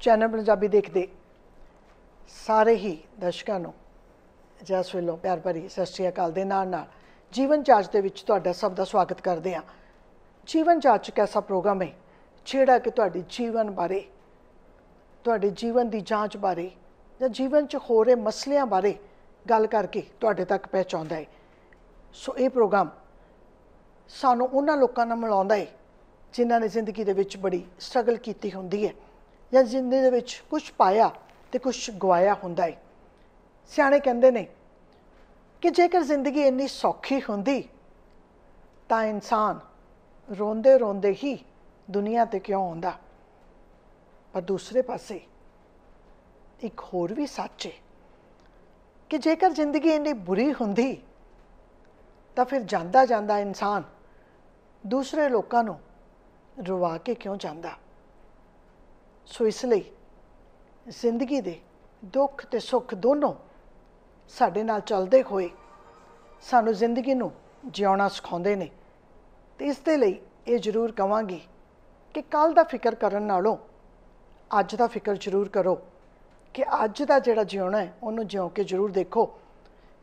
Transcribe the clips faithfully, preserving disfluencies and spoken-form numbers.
Channel Punjabi ਦੇਖਦੇ ਸਾਰੇ ਹੀ ਦਰਸ਼ਕਾਂ ਨੂੰ ਜਸ ਵੱਲੋਂ ਪਿਆਰ ਭਰੀ ਸਤਿ ਸ਼੍ਰੀ ਅਕਾਲ ਦੇ ਨਾਲ ਨਾਲ ਜੀਵਨ ਜਾਂਚ ਦੇ ਵਿੱਚ ਤੁਹਾਡਾ ਸਭ ਦਾ ਸਵਾਗਤ ਕਰਦੇ ਹਾਂ। ਜੀਵਨ ਜਾਂਚ ਇੱਕ ਐਸਾ ਪ੍ਰੋਗਰਾਮ ਹੈ ਜਿਹੜਾ ਕਿ ਤੁਹਾਡੇ ਜੀਵਨ ਬਾਰੇ, ਤੁਹਾਡੇ ਜੀਵਨ ਦੀ ਜਾਂਚ ਬਾਰੇ ਜਾਂ ਜੀਵਨ 'ਚ ਹੋ ਰਹੇ ਮਸਲਿਆਂ ਬਾਰੇ ਗੱਲ ਕਰਕੇ ਤੁਹਾਡੇ ਤੱਕ ਪਹੁੰਚਾਉਂਦਾ ਹੈ। ਸੋ ਇਹ ਪ੍ਰੋਗਰਾਮ ਸਾਨੂੰ ਉਹਨਾਂ ਲੋਕਾਂ ਨਾਲ ਮਿਲਾਉਂਦਾ ਹੈ ਜਿਨ੍ਹਾਂ ਨੇ ਜ਼ਿੰਦਗੀ ਦੇ ਵਿੱਚ ਬੜੀ ਸਟਰਗਲ ਕੀਤੀ ਹੁੰਦੀ ਹੈ ਜਾਂ ਜ਼ਿੰਦਗੀ ਦੇ ਵਿੱਚ ਕੁਛ ਪਾਇਆ ਅਤੇ ਕੁਛ ਗਵਾਇਆ ਹੁੰਦਾ ਹੈ। ਸਿਆਣੇ ਕਹਿੰਦੇ ਨੇ ਕਿ ਜੇਕਰ ਜ਼ਿੰਦਗੀ ਇੰਨੀ ਸੌਖੀ ਹੁੰਦੀ ਤਾਂ ਇਨਸਾਨ ਰੋਂਦੇ ਰੋਂਦੇ ਹੀ ਦੁਨੀਆ 'ਤੇ ਕਿਉਂ ਆਉਂਦਾ। ਪਰ ਦੂਸਰੇ ਪਾਸੇ ਇੱਕ ਹੋਰ ਵੀ ਸੱਚ ਹੈ ਕਿ ਜੇਕਰ ਜ਼ਿੰਦਗੀ ਇੰਨੀ ਬੁਰੀ ਹੁੰਦੀ ਤਾਂ ਫਿਰ ਜਾਂਦਾ ਜਾਂਦਾ ਇਨਸਾਨ ਦੂਸਰੇ ਲੋਕਾਂ ਨੂੰ ਰਵਾ ਕੇ ਕਿਉਂ ਜਾਂਦਾ। ਸੋ ਇਸ ਲਈ ਜ਼ਿੰਦਗੀ ਦੇ ਦੁੱਖ ਅਤੇ ਸੁੱਖ ਦੋਨੋਂ ਸਾਡੇ ਨਾਲ ਚੱਲਦੇ ਹੋਏ ਸਾਨੂੰ ਜ਼ਿੰਦਗੀ ਨੂੰ ਜਿਉਣਾ ਸਿਖਾਉਂਦੇ ਨੇ। ਅਤੇ ਇਸ ਦੇ ਲਈ ਇਹ ਜ਼ਰੂਰ ਕਹਾਂਗੀ ਕਿ ਕੱਲ੍ਹ ਦਾ ਫਿਕਰ ਕਰਨ ਨਾਲੋਂ ਅੱਜ ਦਾ ਫਿਕਰ ਜ਼ਰੂਰ ਕਰੋ ਕਿ ਅੱਜ ਦਾ ਜਿਹੜਾ ਜਿਉਣਾ ਹੈ ਉਹਨੂੰ ਜਿਉਂ ਕੇ ਜ਼ਰੂਰ ਦੇਖੋ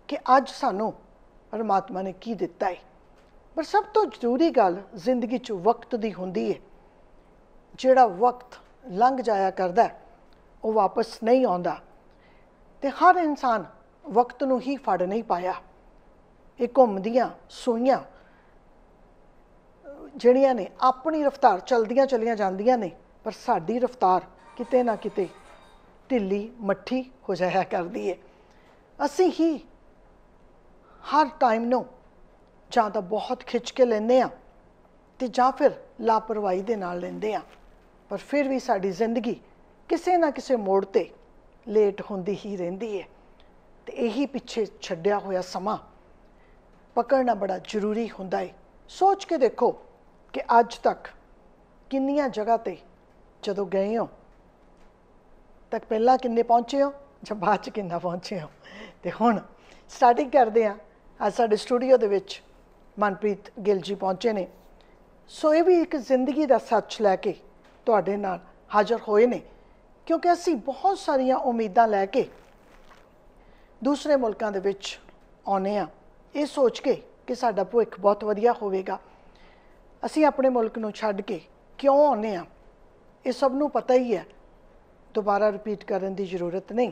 ਕਿ ਅੱਜ ਸਾਨੂੰ ਪਰਮਾਤਮਾ ਨੇ ਕੀ ਦਿੱਤਾ ਹੈ। ਪਰ ਸਭ ਤੋਂ ਜ਼ਰੂਰੀ ਗੱਲ ਜ਼ਿੰਦਗੀ 'ਚ ਵਕਤ ਦੀ ਹੁੰਦੀ ਹੈ। ਜਿਹੜਾ ਵਕਤ ਲੰਘ ਜਾਇਆ ਕਰਦਾ ਉਹ ਵਾਪਸ ਨਹੀਂ ਆਉਂਦਾ ਅਤੇ ਹਰ ਇਨਸਾਨ ਵਕਤ ਨੂੰ ਹੀ ਫੜ ਨਹੀਂ ਪਾਇਆ। ਇਹ ਘੁੰਮਦੀਆਂ ਸੂਈਆਂ ਜਿਹੜੀਆਂ ਨੇ ਆਪਣੀ ਰਫਤਾਰ ਚਲਦੀਆਂ ਚਲੀਆਂ ਜਾਂਦੀਆਂ ਨੇ, ਪਰ ਸਾਡੀ ਰਫਤਾਰ ਕਿਤੇ ਨਾ ਕਿਤੇ ਢਿੱਲੀ ਮੱਠੀ ਹੋ ਜਾਇਆ ਕਰਦੀ ਹੈ। ਅਸੀਂ ਹੀ ਹਰ ਟਾਈਮ ਨੂੰ ਜਾਂ ਤਾਂ ਬਹੁਤ ਖਿੱਚ ਕੇ ਲੈਂਦੇ ਹਾਂ ਅਤੇ ਜਾਂ ਫਿਰ ਲਾਪਰਵਾਹੀ ਦੇ ਨਾਲ ਲੈਂਦੇ ਹਾਂ। ਪਰ ਫਿਰ ਵੀ ਸਾਡੀ ਜ਼ਿੰਦਗੀ ਕਿਸੇ ਨਾ ਕਿਸੇ ਮੋੜ 'ਤੇ ਲੇਟ ਹੁੰਦੀ ਹੀ ਰਹਿੰਦੀ ਹੈ। ਅਤੇ ਇਹੀ ਪਿੱਛੇ ਛੱਡਿਆ ਹੋਇਆ ਸਮਾਂ ਪਕੜਨਾ ਬੜਾ ਜ਼ਰੂਰੀ ਹੁੰਦਾ ਹੈ। ਸੋਚ ਕੇ ਦੇਖੋ ਕਿ ਅੱਜ ਤੱਕ ਕਿੰਨੀਆਂ ਜਗ੍ਹਾ 'ਤੇ ਜਦੋਂ ਗਏ ਹੋ ਤਾਂ ਪਹਿਲਾਂ ਕਿੰਨੇ ਪਹੁੰਚੇ ਹੋ ਜਾਂ ਬਾਅਦ 'ਚ ਕਿੰਨਾ ਪਹੁੰਚੇ ਹੋ। ਅਤੇ ਹੁਣ ਸਟਾਰਟਿੰਗ ਕਰਦੇ ਹਾਂ। ਅੱਜ ਸਾਡੇ ਸਟੂਡੀਓ ਦੇ ਵਿੱਚ ਮਨਪ੍ਰੀਤ ਗਿੱਲ ਜੀ ਪਹੁੰਚੇ ਨੇ। ਸੋ ਇਹ ਵੀ ਇੱਕ ਜ਼ਿੰਦਗੀ ਦਾ ਸੱਚ ਲੈ ਕੇ ਤੁਹਾਡੇ ਨਾਲ ਹਾਜ਼ਰ ਹੋਏ ਨੇ, ਕਿਉਂਕਿ ਅਸੀਂ ਬਹੁਤ ਸਾਰੀਆਂ ਉਮੀਦਾਂ ਲੈ ਕੇ ਦੂਸਰੇ ਮੁਲਕਾਂ ਦੇ ਵਿੱਚ ਆਉਂਦੇ ਹਾਂ ਇਹ ਸੋਚ ਕੇ ਕਿ ਸਾਡਾ ਭਵਿੱਖ ਬਹੁਤ ਵਧੀਆ ਹੋਵੇਗਾ। ਅਸੀਂ ਆਪਣੇ ਮੁਲਕ ਨੂੰ ਛੱਡ ਕੇ ਕਿਉਂ ਆਉਂਦੇ ਹਾਂ ਇਹ ਸਭ ਨੂੰ ਪਤਾ ਹੀ ਹੈ, ਦੁਬਾਰਾ ਰਿਪੀਟ ਕਰਨ ਦੀ ਜ਼ਰੂਰਤ ਨਹੀਂ।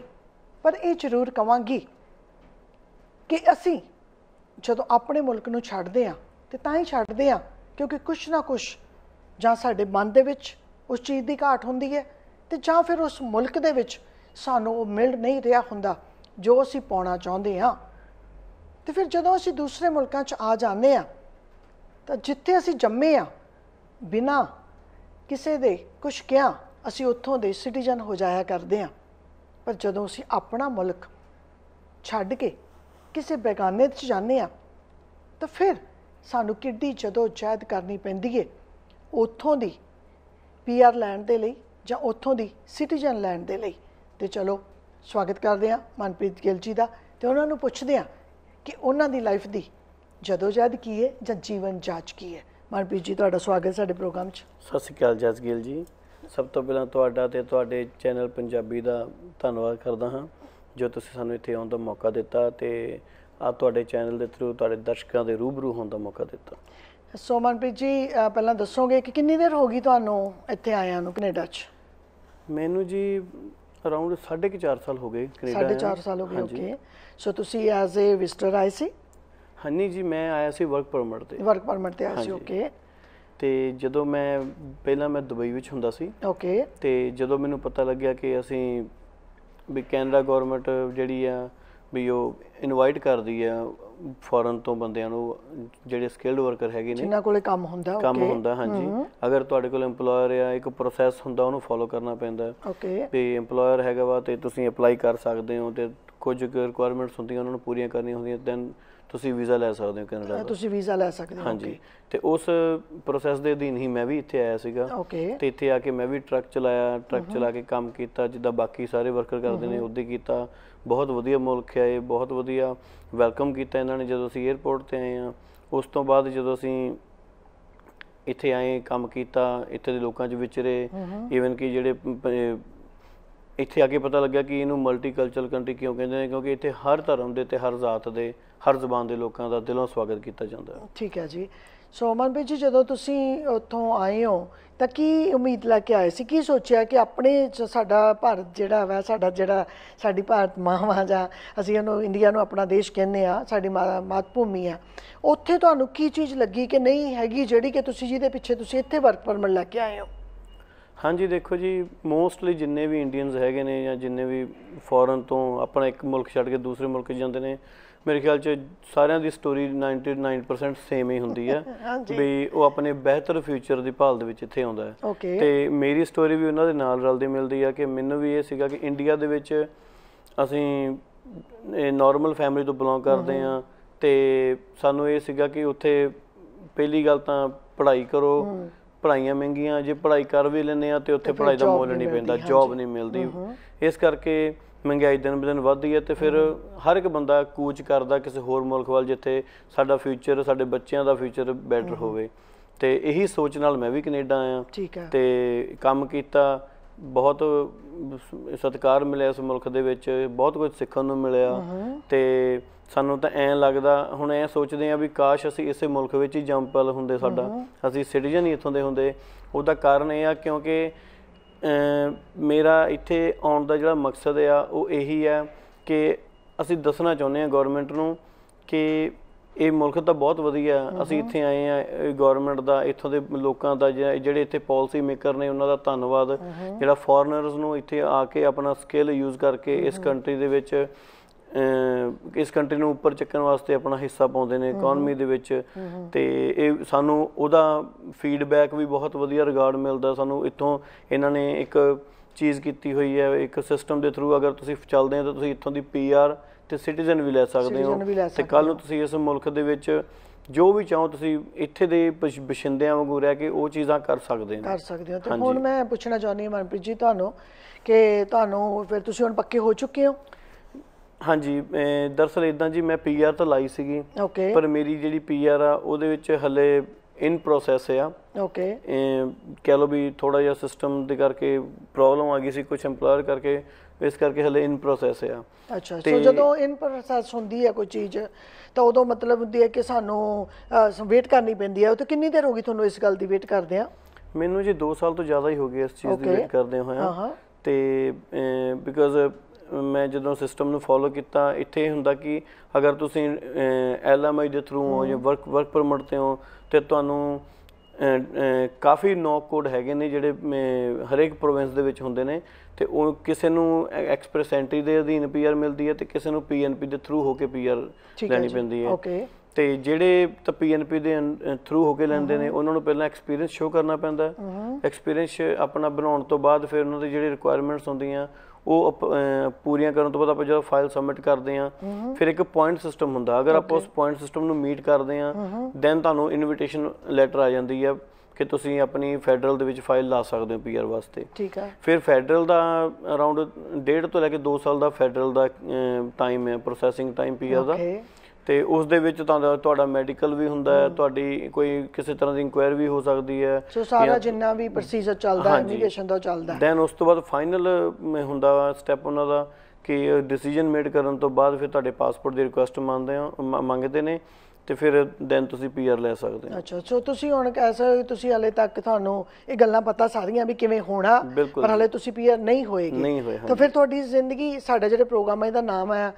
ਪਰ ਇਹ ਜ਼ਰੂਰ ਕਹਾਂਗੀ ਕਿ ਅਸੀਂ ਜਦੋਂ ਆਪਣੇ ਮੁਲਕ ਨੂੰ ਛੱਡਦੇ ਹਾਂ ਅਤੇ ਤਾਂ ਹੀ ਛੱਡਦੇ ਹਾਂ ਕਿਉਂਕਿ ਕੁਛ ਨਾ ਕੁਛ ਜਾਂ ਸਾਡੇ ਮਨ ਦੇ ਵਿੱਚ ਉਸ ਚੀਜ਼ ਦੀ ਘਾਟ ਹੁੰਦੀ ਹੈ ਅਤੇ ਜਾਂ ਫਿਰ ਉਸ ਮੁਲਕ ਦੇ ਵਿੱਚ ਸਾਨੂੰ ਉਹ ਮਿਲ ਨਹੀਂ ਰਿਹਾ ਹੁੰਦਾ ਜੋ ਅਸੀਂ ਪਾਉਣਾ ਚਾਹੁੰਦੇ ਹਾਂ। ਅਤੇ ਫਿਰ ਜਦੋਂ ਅਸੀਂ ਦੂਸਰੇ ਮੁਲਕਾਂ 'ਚ ਆ ਜਾਂਦੇ ਹਾਂ ਤਾਂ ਜਿੱਥੇ ਅਸੀਂ ਜੰਮੇ ਹਾਂ ਬਿਨਾਂ ਕਿਸੇ ਦੇ ਕੁਛ ਕਿਹਾ ਅਸੀਂ ਉੱਥੋਂ ਦੇ ਸਿਟੀਜ਼ਨ ਹੋ ਜਾਇਆ ਕਰਦੇ ਹਾਂ। ਪਰ ਜਦੋਂ ਅਸੀਂ ਆਪਣਾ ਮੁਲਕ ਛੱਡ ਕੇ ਕਿਸੇ ਬੇਗਾਨੇ 'ਚ ਜਾਂਦੇ ਹਾਂ ਤਾਂ ਫਿਰ ਸਾਨੂੰ ਕਿੱਡੀ ਜਦੋਜਹਿਦ ਕਰਨੀ ਪੈਂਦੀ ਹੈ ਉੱਥੋਂ ਦੀ ਪੀ ਆਰ ਲੈਣ ਦੇ ਲਈ ਜਾਂ ਉੱਥੋਂ ਦੀ ਸਿਟੀਜ਼ਨ ਲੈਣ ਦੇ ਲਈ। ਅਤੇ ਚਲੋ ਸਵਾਗਤ ਕਰਦੇ ਹਾਂ ਮਨਪ੍ਰੀਤ ਗਿੱਲ ਜੀ ਦਾ ਅਤੇ ਉਹਨਾਂ ਨੂੰ ਪੁੱਛਦੇ ਹਾਂ ਕਿ ਉਹਨਾਂ ਦੀ ਲਾਈਫ ਦੀ ਜਦੋਜਹਿਦ ਕੀ ਹੈ ਜਾਂ ਜੀਵਨ ਜਾਂਚ ਕੀ ਹੈ। ਮਨਪ੍ਰੀਤ ਜੀ ਤੁਹਾਡਾ ਸਵਾਗਤ ਸਾਡੇ ਪ੍ਰੋਗਰਾਮ 'ਚ। ਸਤਿ ਸ਼੍ਰੀ ਅਕਾਲ ਜਸ ਗਿੱਲ ਜੀ, ਸਭ ਤੋਂ ਪਹਿਲਾਂ ਤੁਹਾਡਾ ਅਤੇ ਤੁਹਾਡੇ ਚੈਨਲ ਪੰਜਾਬੀ ਦਾ ਧੰਨਵਾਦ ਕਰਦਾ ਹਾਂ ਜੋ ਤੁਸੀਂ ਸਾਨੂੰ ਇੱਥੇ ਆਉਣ ਦਾ ਮੌਕਾ ਦਿੱਤਾ ਅਤੇ ਆਪ ਤੁਹਾਡੇ ਚੈਨਲ ਦੇ ਥਰੂ ਤੁਹਾਡੇ ਦਰਸ਼ਕਾਂ ਦੇ ਰੂਬਰੂ ਹੋਣ ਦਾ ਮੌਕਾ ਦਿੱਤਾ। ਸੋ ਮਨਪ੍ਰੀਤ ਜੀ ਪਹਿਲਾਂ ਦੱਸੋਗੇ ਕਿ ਕਿੰਨੀ ਦੇਰ ਹੋ ਗਈ ਤੁਹਾਨੂੰ ਇੱਥੇ ਆਇਆਂ ਨੂੰ ਕੈਨੇਡਾ 'ਚ? ਮੈਨੂੰ ਜੀ ਅਰਾਊਂਡ ਸਾਢੇ ਕੁ ਚਾਰ ਸਾਲ ਹੋ ਗਏ ਕੈਨੇਡਾ। ਸਾਢੇ ਚਾਰ ਸਾਲ ਹੋ ਗਏ, ਓਕੇ। ਸੋ ਤੁਸੀਂ ਐਜ਼ ਏ ਵਿਜ਼ਟਰ ਆਏ ਸੀ? ਹਾਂ ਨਹੀਂ ਜੀ, ਮੈਂ ਆਇਆ ਸੀ ਵਰਕ ਪਰਮਿਟ 'ਤੇ। ਵਰਕ ਪਰਮਿਟ 'ਤੇ ਆਇਆ ਸੀ, ਓਕੇ। ਅਤੇ ਜਦੋਂ ਮੈਂ ਪਹਿਲਾਂ ਮੈਂ ਦੁਬਈ ਵਿੱਚ ਹੁੰਦਾ ਸੀ, ਓਕੇ। ਅਤੇ ਜਦੋਂ ਮੈਨੂੰ ਪਤਾ ਲੱਗਿਆ ਕਿ ਅਸੀਂ ਵੀ ਕੈਨੇਡਾ ਗੌਰਮੈਂਟ ਜਿਹੜੀ ਆ ਵੀ ਉਹ ਇਨਵਾਈਟ ਕਰਦੀ ਆ ਫੋਰਨ ਤੋਂ ਬੰਦਿਆਂ ਨੂੰ ਜਿਹੜੇ ਸਕਿਲਡ ਵਰਕਰ ਹੈਗੇ ਨੇ ਜਿਨ੍ਹਾਂ ਕੋਲ ਕੰਮ ਹੁੰਦਾ ਕੰਮ ਹੁੰਦਾ ਹਾਂਜੀ। ਅਗਰ ਤੁਹਾਡੇ ਕੋਲ ਇੰਪਲੋਇਰ ਆ ਇੱਕ ਪ੍ਰੋਸੈਸ ਹੁੰਦਾ ਉਹਨੂੰ ਫੋਲੋ ਕਰਨਾ ਪੈਂਦਾ, ਓਕੇ। ਅਤੇ ਇੰਪਲੋਇਰ ਹੈਗਾ ਵਾ ਅਤੇ ਤੁਸੀਂ ਅਪਲਾਈ ਕਰ ਸਕਦੇ ਹੋ ਅਤੇ ਕੁਝ ਰਿਕੁਆਇਰਮੈਂਟਸ ਹੁੰਦੀਆਂ ਉਹਨਾਂ ਨੂੰ ਪੂਰੀਆਂ ਕਰਨੀਆਂ ਹੁੰਦੀਆਂ ਦੈਨ ਤੁਸੀਂ ਵੀਜ਼ਾ ਲੈ ਸਕਦੇ ਹੋ ਕੈਨੇਡਾ ਦਾ। ਤੁਸੀਂ ਵੀਜ਼ਾ ਲੈ ਸਕਦੇ ਹੋ, ਹਾਂਜੀ। ਅਤੇ ਉਸ ਪ੍ਰੋਸੈਸ ਦੇ ਅਧੀਨ ਹੀ ਮੈਂ ਵੀ ਇੱਥੇ ਆਇਆ ਸੀਗਾ, ਓਕੇ। ਅਤੇ ਇੱਥੇ ਆ ਕੇ ਮੈਂ ਵੀ ਟਰੱਕ ਚਲਾਇਆ, ਟਰੱਕ ਚਲਾ ਕੇ ਕੰਮ ਕੀਤਾ ਜਿੱਦਾਂ ਬਾਕੀ ਸਾਰੇ ਵਰਕਰ ਕਰਦੇ ਨੇ ਉੱਦਾਂ ਕੀਤਾ। ਬਹੁਤ ਵਧੀਆ ਮੁਲਕ ਹੈ, ਬਹੁਤ ਵਧੀਆ ਵੈਲਕਮ ਕੀਤਾ ਇਹਨਾਂ ਨੇ ਜਦੋਂ ਅਸੀਂ ਏਅਰਪੋਰਟ 'ਤੇ ਆਏ ਹਾਂ। ਉਸ ਤੋਂ ਬਾਅਦ ਜਦੋਂ ਅਸੀਂ ਇੱਥੇ ਆਏ ਕੰਮ ਕੀਤਾ, ਇੱਥੇ ਦੇ ਲੋਕਾਂ 'ਚ ਵਿਚਰੇ, ਈਵਨ ਕਿ ਜਿਹੜੇ ਇੱਥੇ ਆ ਕੇ ਪਤਾ ਲੱਗਿਆ ਕਿ ਇਹਨੂੰ ਮਲਟੀਕਲਚਰਲ ਕੰਟਰੀ ਕਿਉਂ ਕਹਿੰਦੇ ਨੇ, ਕਿਉਂਕਿ ਇੱਥੇ ਹਰ ਧਰਮ ਦੇ ਅਤੇ ਹਰ ਜਾਤ ਦੇ ਹਰ ਜ਼ਬਾਨ ਦੇ ਲੋਕਾਂ ਦਾ ਦਿਲੋਂ ਸਵਾਗਤ ਕੀਤਾ ਜਾਂਦਾ ਹੈ। ਠੀਕ ਹੈ ਜੀ। ਸੋ ਅਮਨਪ੍ਰੀਤ ਜੀ, ਜਦੋਂ ਤੁਸੀਂ ਉੱਥੋਂ ਆਏ ਹੋ ਤਾਂ ਕੀ ਉਮੀਦ ਲੈ ਕੇ ਆਏ ਸੀ, ਕੀ ਸੋਚਿਆ ਕਿ ਆਪਣੇ ਸਾਡਾ ਭਾਰਤ ਜਿਹੜਾ ਵਾ, ਸਾਡਾ ਜਿਹੜਾ ਸਾਡੀ ਭਾਰਤ ਮਾਂ ਵਾ, ਜਾਂ ਅਸੀਂ ਉਹਨੂੰ ਇੰਡੀਆ ਨੂੰ ਆਪਣਾ ਦੇਸ਼ ਕਹਿੰਦੇ ਹਾਂ, ਸਾਡੀ ਮਾਂ ਮਾਤ ਭੂਮੀ ਆ, ਉੱਥੇ ਤੁਹਾਨੂੰ ਕੀ ਚੀਜ਼ ਲੱਗੀ ਕਿ ਨਹੀਂ ਹੈਗੀ ਜਿਹੜੀ ਕਿ ਤੁਸੀਂ ਜਿਹਦੇ ਪਿੱਛੇ ਤੁਸੀਂ ਇੱਥੇ ਵਰਕ ਪਰਮਿਟ ਲੈ ਕੇ ਆਏ ਹੋ? ਹਾਂਜੀ, ਦੇਖੋ ਜੀ, ਮੋਸਟਲੀ ਜਿੰਨੇ ਵੀ ਇੰਡੀਅਨਸ ਹੈਗੇ ਨੇ ਜਾਂ ਜਿੰਨੇ ਵੀ ਫੋਰਨ ਤੋਂ ਆਪਣਾ ਇੱਕ ਮੁਲਕ ਛੱਡ ਕੇ ਦੂਸਰੇ ਮੁਲਕ ਜਾਂਦੇ ਨੇ, ਮੇਰੇ ਖਿਆਲ 'ਚ ਸਾਰਿਆਂ ਦੀ story ninety nine percent same ਹੀ ਹੁੰਦੀ ਹੈ ਵੀ ਉਹ ਆਪਣੇ ਬਿਹਤਰ ਫਿਊਚਰ ਦੀ ਭਾਲ ਦੇ ਵਿੱਚ ਇੱਥੇ ਆਉਂਦਾ ਹੈ। ਅਤੇ ਮੇਰੀ ਸਟੋਰੀ ਵੀ ਉਹਨਾਂ ਦੇ ਨਾਲ ਰਲਦੀ ਮਿਲਦੀ ਆ ਕਿ ਮੈਨੂੰ ਵੀ ਇਹ ਸੀਗਾ ਕਿ ਇੰਡੀਆ ਦੇ ਵਿੱਚ ਅਸੀਂ ਨੋਰਮਲ ਫੈਮਿਲੀ ਤੋਂ ਬਿਲੋਂਗ ਕਰਦੇ ਹਾਂ ਅਤੇ ਸਾਨੂੰ ਇਹ ਸੀਗਾ ਕਿ ਉੱਥੇ ਪਹਿਲੀ ਗੱਲ ਤਾਂ ਪੜ੍ਹਾਈ ਕਰੋ, ਪੜ੍ਹਾਈਆਂ ਮਹਿੰਗੀਆਂ, ਜੇ ਪੜ੍ਹਾਈ ਕਰ ਵੀ ਲੈਂਦੇ ਹਾਂ ਅਤੇ ਉੱਥੇ ਪੜ੍ਹਾਈ ਦਾ ਮੁੱਲ ਨਹੀਂ ਪੈਂਦਾ, ਜੋਬ ਨਹੀਂ ਮਿਲਦੀ, ਇਸ ਕਰਕੇ ਮਹਿੰਗਾਈ ਦਿਨ ਬ ਦਿਨ ਵੱਧਦੀ ਹੈ ਅਤੇ ਫਿਰ ਹਰ ਇੱਕ ਬੰਦਾ ਕੂਚ ਕਰਦਾ ਕਿਸੇ ਹੋਰ ਮੁਲਕ ਵੱਲ ਜਿੱਥੇ ਸਾਡਾ ਫਿਊਚਰ, ਸਾਡੇ ਬੱਚਿਆਂ ਦਾ ਫਿਊਚਰ ਬੈਟਰ ਹੋਵੇ। ਅਤੇ ਇਹੀ ਸੋਚ ਨਾਲ ਮੈਂ ਵੀ ਕੈਨੇਡਾ ਆਇਆ ਅਤੇ ਕੰਮ ਕੀਤਾ, ਬਹੁਤ ਸਤਿਕਾਰ ਮਿਲਿਆ ਇਸ ਮੁਲਕ ਦੇ ਵਿੱਚ, ਬਹੁਤ ਕੁਝ ਸਿੱਖਣ ਨੂੰ ਮਿਲਿਆ ਅਤੇ ਸਾਨੂੰ ਤਾਂ ਐਂ ਲੱਗਦਾ, ਹੁਣ ਐਂ ਸੋਚਦੇ ਹਾਂ ਵੀ ਕਾਸ਼ ਅਸੀਂ ਇਸੇ ਮੁਲਕ ਵਿੱਚ ਹੀ ਜੰਮ ਪਲ ਹੁੰਦੇ, ਸਾਡਾ ਅਸੀਂ ਸਿਟੀਜ਼ਨ ਹੀ ਇੱਥੋਂ ਦੇ ਹੁੰਦੇ। ਉਹਦਾ ਕਾਰਨ ਇਹ ਆ ਕਿਉਂਕਿ ਮੇਰਾ ਇੱਥੇ ਆਉਣ ਦਾ ਜਿਹੜਾ ਮਕਸਦ ਆ ਉਹ ਇਹੀ ਹੈ ਕਿ ਅਸੀਂ ਦੱਸਣਾ ਚਾਹੁੰਦੇ ਹਾਂ ਗੌਰਮੈਂਟ ਨੂੰ ਕਿ ਇਹ ਮੁਲਕ ਤਾਂ ਬਹੁਤ ਵਧੀਆ, ਅਸੀਂ ਇੱਥੇ ਆਏ ਹਾਂ, ਗੌਰਮੈਂਟ ਦਾ, ਇੱਥੋਂ ਦੇ ਲੋਕਾਂ ਦਾ, ਜਿਹੜੇ ਇੱਥੇ ਪੋਲਿਸੀ ਮੇਕਰ ਨੇ ਉਹਨਾਂ ਦਾ ਧੰਨਵਾਦ, ਜਿਹੜਾ ਫੋਰਨਰਸ ਨੂੰ ਇੱਥੇ ਆ ਕੇ ਆਪਣਾ ਸਕਿੱਲ ਯੂਜ਼ ਕਰਕੇ ਇਸ ਕੰਟਰੀ ਦੇ ਵਿੱਚ, ਇਸ ਕੰਟਰੀ ਨੂੰ ਉੱਪਰ ਚੱਕਣ ਵਾਸਤੇ ਆਪਣਾ ਹਿੱਸਾ ਪਾਉਂਦੇ ਨੇ ਇਕੋਨਮੀ ਦੇ ਵਿੱਚ। ਅਤੇ ਇਹ ਸਾਨੂੰ ਉਹਦਾ ਫੀਡਬੈਕ ਵੀ ਬਹੁਤ ਵਧੀਆ ਰਿਗਾਰਡ ਮਿਲਦਾ ਸਾਨੂੰ ਇੱਥੋਂ। ਇਹਨਾਂ ਨੇ ਇੱਕ ਚੀਜ਼ ਕੀਤੀ ਹੋਈ ਹੈ, ਇੱਕ ਸਿਸਟਮ ਦੇ ਥਰੂ ਅਗਰ ਤੁਸੀਂ ਚੱਲਦੇ ਹੋ ਤਾਂ ਤੁਸੀਂ ਇੱਥੋਂ ਦੀ ਪੀ ਆਰ ਅਤੇ ਸਿਟੀਜ਼ਨ ਵੀ ਲੈ ਸਕਦੇ ਹੋ ਅਤੇ ਕੱਲ੍ਹ ਨੂੰ ਤੁਸੀਂ ਇਸ ਮੁਲਕ ਦੇ ਵਿੱਚ ਜੋ ਵੀ ਚਾਹੋ ਤੁਸੀਂ ਇੱਥੇ ਦੇ ਬਸ਼ਿੰਦਿਆਂ ਵਾਂਗੂ ਰਹਿ ਕੇ ਉਹ ਚੀਜ਼ਾਂ ਕਰ ਸਕਦੇ ਹੋ ਕਰ ਸਕਦੇ ਹੋ ਤੇ ਹੁਣ ਮੈਂ ਪੁੱਛਣਾ ਚਾਹੁੰਦੀ ਹਾਂ ਮਨਪ੍ਰੀਤ ਜੀ ਤੁਹਾਨੂੰ ਕਿ ਤੁਹਾਨੂੰ ਫਿਰ ਤੁਸੀਂ ਹੁਣ ਪੱਕੇ ਹੋ ਚੁੱਕੇ ਹੋ? ਹਾਂਜੀ, ਦਰਅਸਲ ਇੱਦਾਂ ਜੀ, ਮੈਂ ਪੀ ਆਰ ਤਾਂ ਲਾਈ ਸੀਗੀ, ਪਰ ਮੇਰੀ ਜਿਹੜੀ ਪੀ ਆਰ ਆ ਉਹਦੇ ਵਿੱਚ ਹਲੇ ਇਨ ਪ੍ਰੋਸੈਸ ਆ। ਓਕੇ, ਕਹਿ ਲਓ ਵੀ ਥੋੜ੍ਹਾ ਜਿਹਾ ਸਿਸਟਮ ਦੇ ਕਰਕੇ ਪ੍ਰੋਬਲਮ ਆ ਗਈ ਸੀ ਕੁਛ ਐਮਪਲੋਇਰ ਕਰਕੇ, ਇਸ ਕਰਕੇ ਹਲੇ ਇਨ ਪ੍ਰੋਸੈਸ ਆ। ਅੱਛਾ, ਸੋ ਜਦੋਂ ਇਨ ਪ੍ਰੋਸੈਸ ਹੁੰਦੀ ਹੈ ਕੋਈ ਚੀਜ਼ ਤਾਂ ਉਦੋਂ ਮਤਲਬ ਹੁੰਦੀ ਹੈ ਕਿ ਸਾਨੂੰ ਵੇਟ ਕਰਨੀ ਪੈਂਦੀ ਹੈ। ਉਹ ਤਾਂ ਕਿੰਨੀ ਦੇਰ ਹੋ ਗਈ ਤੁਹਾਨੂੰ ਇਸ ਗੱਲ ਦੀ ਵੇਟ ਕਰਦੇ ਆ? ਮੈਨੂੰ ਜੀ ਦੋ ਸਾਲ ਤੋਂ ਜ਼ਿਆਦਾ ਹੀ ਹੋ ਗਏ ਇਸ ਚੀਜ਼ ਦੀ ਵੇਟ ਕਰਦੇ ਹੋਇਆ, ਅਤੇ ਬਿਕੋਜ਼ ਮੈਂ ਜਦੋਂ ਸਿਸਟਮ ਨੂੰ ਫੋਲੋ ਕੀਤਾ, ਇੱਥੇ ਹੁੰਦਾ ਕਿ ਅਗਰ ਤੁਸੀਂ ਐਲ ਐਮ ਆਈ ਦੇ ਥਰੂ ਹੋ ਜਾਂ ਵਰਕ ਵਰਕ ਪਰਮਿਟ 'ਤੇ ਹੋ ਅਤੇ ਤੁਹਾਨੂੰ ਕਾਫੀ ਨੌਕ ਕੋਡ ਹੈਗੇ ਨੇ ਜਿਹੜੇ ਹਰੇਕ ਪ੍ਰੋਵਿੰਸ ਦੇ ਵਿੱਚ ਹੁੰਦੇ ਨੇ, ਅਤੇ ਉਹ ਕਿਸੇ ਨੂੰ ਐਕਸਪ੍ਰੈਸ ਐਂਟਰੀ ਦੇ ਅਧੀਨ ਪੀ ਆਰ ਮਿਲਦੀ ਹੈ ਅਤੇ ਕਿਸੇ ਨੂੰ ਪੀ ਐਨ ਪੀ ਦੇ ਥਰੂ ਹੋ ਕੇ ਪੀ ਆਰ ਲੈਣੀ ਪੈਂਦੀ ਹੈ। ਅਤੇ ਜਿਹੜੇ ਤਾਂ ਪੀ ਐਨ ਪੀ ਦੇ ਥਰੂ ਹੋ ਕੇ ਲੈਂਦੇ ਨੇ ਉਹਨਾਂ ਨੂੰ ਪਹਿਲਾਂ ਐਕਸਪੀਰੀਅੰਸ ਸ਼ੋਅ ਕਰਨਾ ਪੈਂਦਾ, ਐਕਸਪੀਰੀਅੰਸ ਆਪਣਾ ਬਣਾਉਣ ਤੋਂ ਬਾਅਦ ਫਿਰ ਉਹਨਾਂ ਦੀ ਜਿਹੜੀ ਰਿਕੁਆਇਰਮੈਂਟਸ ਹੁੰਦੀਆਂ ਉਹ ਪੂਰੀਆਂ ਕਰਨ ਤੋਂ ਬਾਅਦ ਆਪਾਂ ਜਦੋਂ ਫਾਈਲ ਸਬਮਿਟ ਕਰਦੇ ਹਾਂ ਫਿਰ ਇੱਕ ਪੁਆਇੰਟ ਸਿਸਟਮ ਹੁੰਦਾ, ਅਗਰ ਆਪਾਂ ਉਸ ਪੁਆਇੰਟ ਸਿਸਟਮ ਨੂੰ ਮੀਟ ਕਰਦੇ ਹਾਂ ਦੈਨ ਤੁਹਾਨੂੰ ਇਨਵੀਟੇਸ਼ਨ ਲੈਟਰ ਆ ਜਾਂਦੀ ਹੈ ਕਿ ਤੁਸੀਂ ਆਪਣੀ ਫੈਡਰਲ ਦੇ ਵਿੱਚ ਫਾਈਲ ਲਾ ਸਕਦੇ ਹੋ ਪੀ ਆਰ ਵਾਸਤੇ। ਠੀਕ ਹੈ, ਫਿਰ ਫੈਡਰਲ ਦਾ ਅਰਾਊਂਡ ਡੇਢ ਤੋਂ ਲੈ ਕੇ ਦੋ ਸਾਲ ਦਾ ਫੈਡਰਲ ਦਾ ਟਾਈਮ ਹੈ, ਪ੍ਰੋਸੈਸਿੰਗ ਟਾਈਮ ਪੀ ਆਰ ਦਾ, ਅਤੇ ਉਸ ਦੇ ਵਿੱਚ ਤੁਹਾਡਾ ਤੁਹਾਡਾ ਮੈਡੀਕਲ ਵੀ ਹੁੰਦਾ ਹੈ, ਤੁਹਾਡੀ ਕੋਈ ਕਿਸੇ ਤਰ੍ਹਾਂ ਦੀ ਇਨਕੁਆਇਰੀ ਵੀ ਹੋ ਸਕਦੀ ਹੈ, ਸੋ ਸਾਰਾ ਜਿੰਨਾ ਵੀ ਪ੍ਰੋਸੀਜਰ ਚੱਲਦਾ ਇਮੀਗ੍ਰੇਸ਼ਨ ਦਾ ਚੱਲਦਾ। ਦੈਨ ਉਸ ਤੋਂ ਬਾਅਦ ਫਾਈਨਲ ਹੁੰਦਾ ਸਟੈਪ ਉਹਨਾਂ ਦਾ ਕਿ ਡਿਸੀਜਨ ਮੇਡ ਕਰਨ ਤੋਂ ਬਾਅਦ ਫਿਰ ਤੁਹਾਡੇ ਪਾਸਪੋਰਟ ਦੀ ਰਿਕੁਐਸਟ ਮੰਨਦੇ ਹੋ ਮੰਗਦੇ ਨੇ ਅਤੇ ਫਿਰ ਦੈਨ ਤੁਸੀਂ ਪੀ ਆਰ ਲੈ ਸਕਦੇ ਹੋ। ਅੱਛਾ, ਸੋ ਤੁਸੀਂ ਹੁਣ ਐਸਾ ਤੁਸੀਂ ਹਾਲੇ ਤੱਕ ਤੁਹਾਨੂੰ ਇਹ ਗੱਲਾਂ ਪਤਾ ਸਾਰੀਆਂ ਵੀ ਕਿਵੇਂ ਹੋਣਾ, ਪਰ ਹਾਲੇ ਤੁਸੀਂ ਪੀ ਆਰ ਨਹੀਂ ਹੋਏਗੀ, ਤਾਂ ਫਿਰ ਤੁਹਾਡੀ ਜ਼ਿੰਦਗੀ, ਸਾਡਾ ਜਿਹੜੇ ਪ੍ਰੋਗਰਾਮ ਹੈ ਇਹਦਾ ਨਾਮ ਹੈ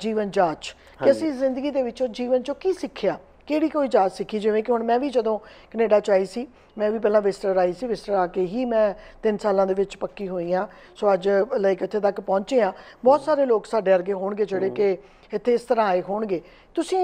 ਜੀਵਨ ਜਾਂਚ, ਕਿ ਅਸੀਂ ਜ਼ਿੰਦਗੀ ਦੇ ਵਿੱਚੋਂ ਜੀਵਨ 'ਚੋਂ ਕੀ ਸਿੱਖਿਆ, ਕਿਹੜੀ ਕੋਈ ਜਾਂਚ ਸਿੱਖੀ। ਜਿਵੇਂ ਕਿ ਹੁਣ ਮੈਂ ਵੀ ਜਦੋਂ ਕੈਨੇਡਾ 'ਚ ਆਈ ਸੀ, ਮੈਂ ਵੀ ਪਹਿਲਾਂ ਵਿਜ਼ਟਰ ਆਈ ਸੀ, ਵਿਜ਼ਟਰ ਆ ਕੇ ਹੀ ਮੈਂ ਤਿੰਨ ਸਾਲਾਂ ਦੇ ਵਿੱਚ ਪੱਕੀ ਹੋਈ ਹਾਂ। ਸੋ ਅੱਜ ਲਾਈਕ ਇੱਥੇ ਤੱਕ ਪਹੁੰਚੇ ਹਾਂ, ਬਹੁਤ ਸਾਰੇ ਲੋਕ ਸਾਡੇ ਅੱਗੇ ਹੋਣਗੇ ਜਿਹੜੇ ਕਿ ਇੱਥੇ ਇਸ ਤਰ੍ਹਾਂ ਆਏ ਹੋਣਗੇ। ਤੁਸੀਂ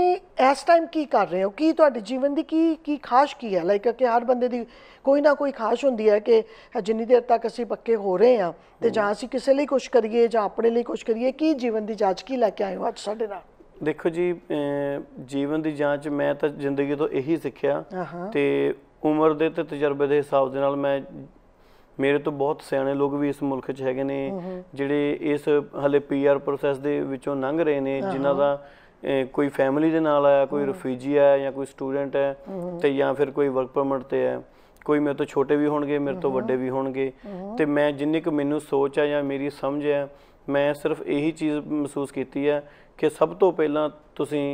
ਇਸ ਟਾਈਮ ਕੀ ਕਰ ਰਹੇ ਹੋ, ਕੀ ਤੁਹਾਡੇ ਜੀਵਨ ਦੀ ਕੀ ਕੀ ਖਾਸ਼ ਕੀ ਹੈ, ਲਾਈਕ ਕਿ ਹਰ ਬੰਦੇ ਦੀ ਕੋਈ ਨਾ ਕੋਈ ਖਾਸ਼ ਹੁੰਦੀ ਹੈ ਕਿ ਜਿੰਨੀ ਦੇਰ ਤੱਕ ਅਸੀਂ ਪੱਕੇ ਹੋ ਰਹੇ ਹਾਂ ਅਤੇ ਜਾਂ ਅਸੀਂ ਕਿਸੇ ਲਈ ਕੁਛ ਕਰੀਏ ਜਾਂ ਆਪਣੇ ਲਈ ਕੁਛ ਕਰੀਏ, ਕੀ ਜੀਵਨ ਦੀ ਜਾਂਚ ਕੀ ਲੈ ਕੇ ਆਏ ਹੋ ਅੱਜ ਸਾਡੇ ਨਾਲ? ਦੇਖੋ ਜੀ, ਜੀਵਨ ਦੀ ਜਾਂਚ ਮੈਂ ਤਾਂ ਜ਼ਿੰਦਗੀ ਤੋਂ ਇਹੀ ਸਿੱਖਿਆ ਅਤੇ ਉਮਰ ਦੇ ਅਤੇ ਤਜਰਬੇ ਦੇ ਹਿਸਾਬ ਦੇ ਨਾਲ ਮੈਂ, ਮੇਰੇ ਤੋਂ ਬਹੁਤ ਸਿਆਣੇ ਲੋਕ ਵੀ ਇਸ ਮੁਲਕ 'ਚ ਹੈਗੇ ਨੇ ਜਿਹੜੇ ਇਸ ਹਾਲੇ ਪੀ ਆਰ ਪ੍ਰੋਸੈਸ ਦੇ ਵਿੱਚੋਂ ਲੰਘ ਰਹੇ ਨੇ, ਜਿਨ੍ਹਾਂ ਦਾ ਕੋਈ ਫੈਮਿਲੀ ਦੇ ਨਾਲ ਆਇਆ, ਕੋਈ ਰਿਫਿਊਜੀ ਆਇਆ ਜਾਂ ਕੋਈ ਸਟੂਡੈਂਟ ਹੈ ਅਤੇ ਜਾਂ ਫਿਰ ਕੋਈ ਵਰਕ ਪਰਮਿਟ 'ਤੇ ਹੈ, कोई मेरे तो छोटे भी होंगे, मेरे तो बड़े भी होंगे, तो मैं जिन्नी को मैनू सोच है या मेरी समझ है, मैं सिर्फ यही चीज़ महसूस की है कि सब तो पहला तुसीं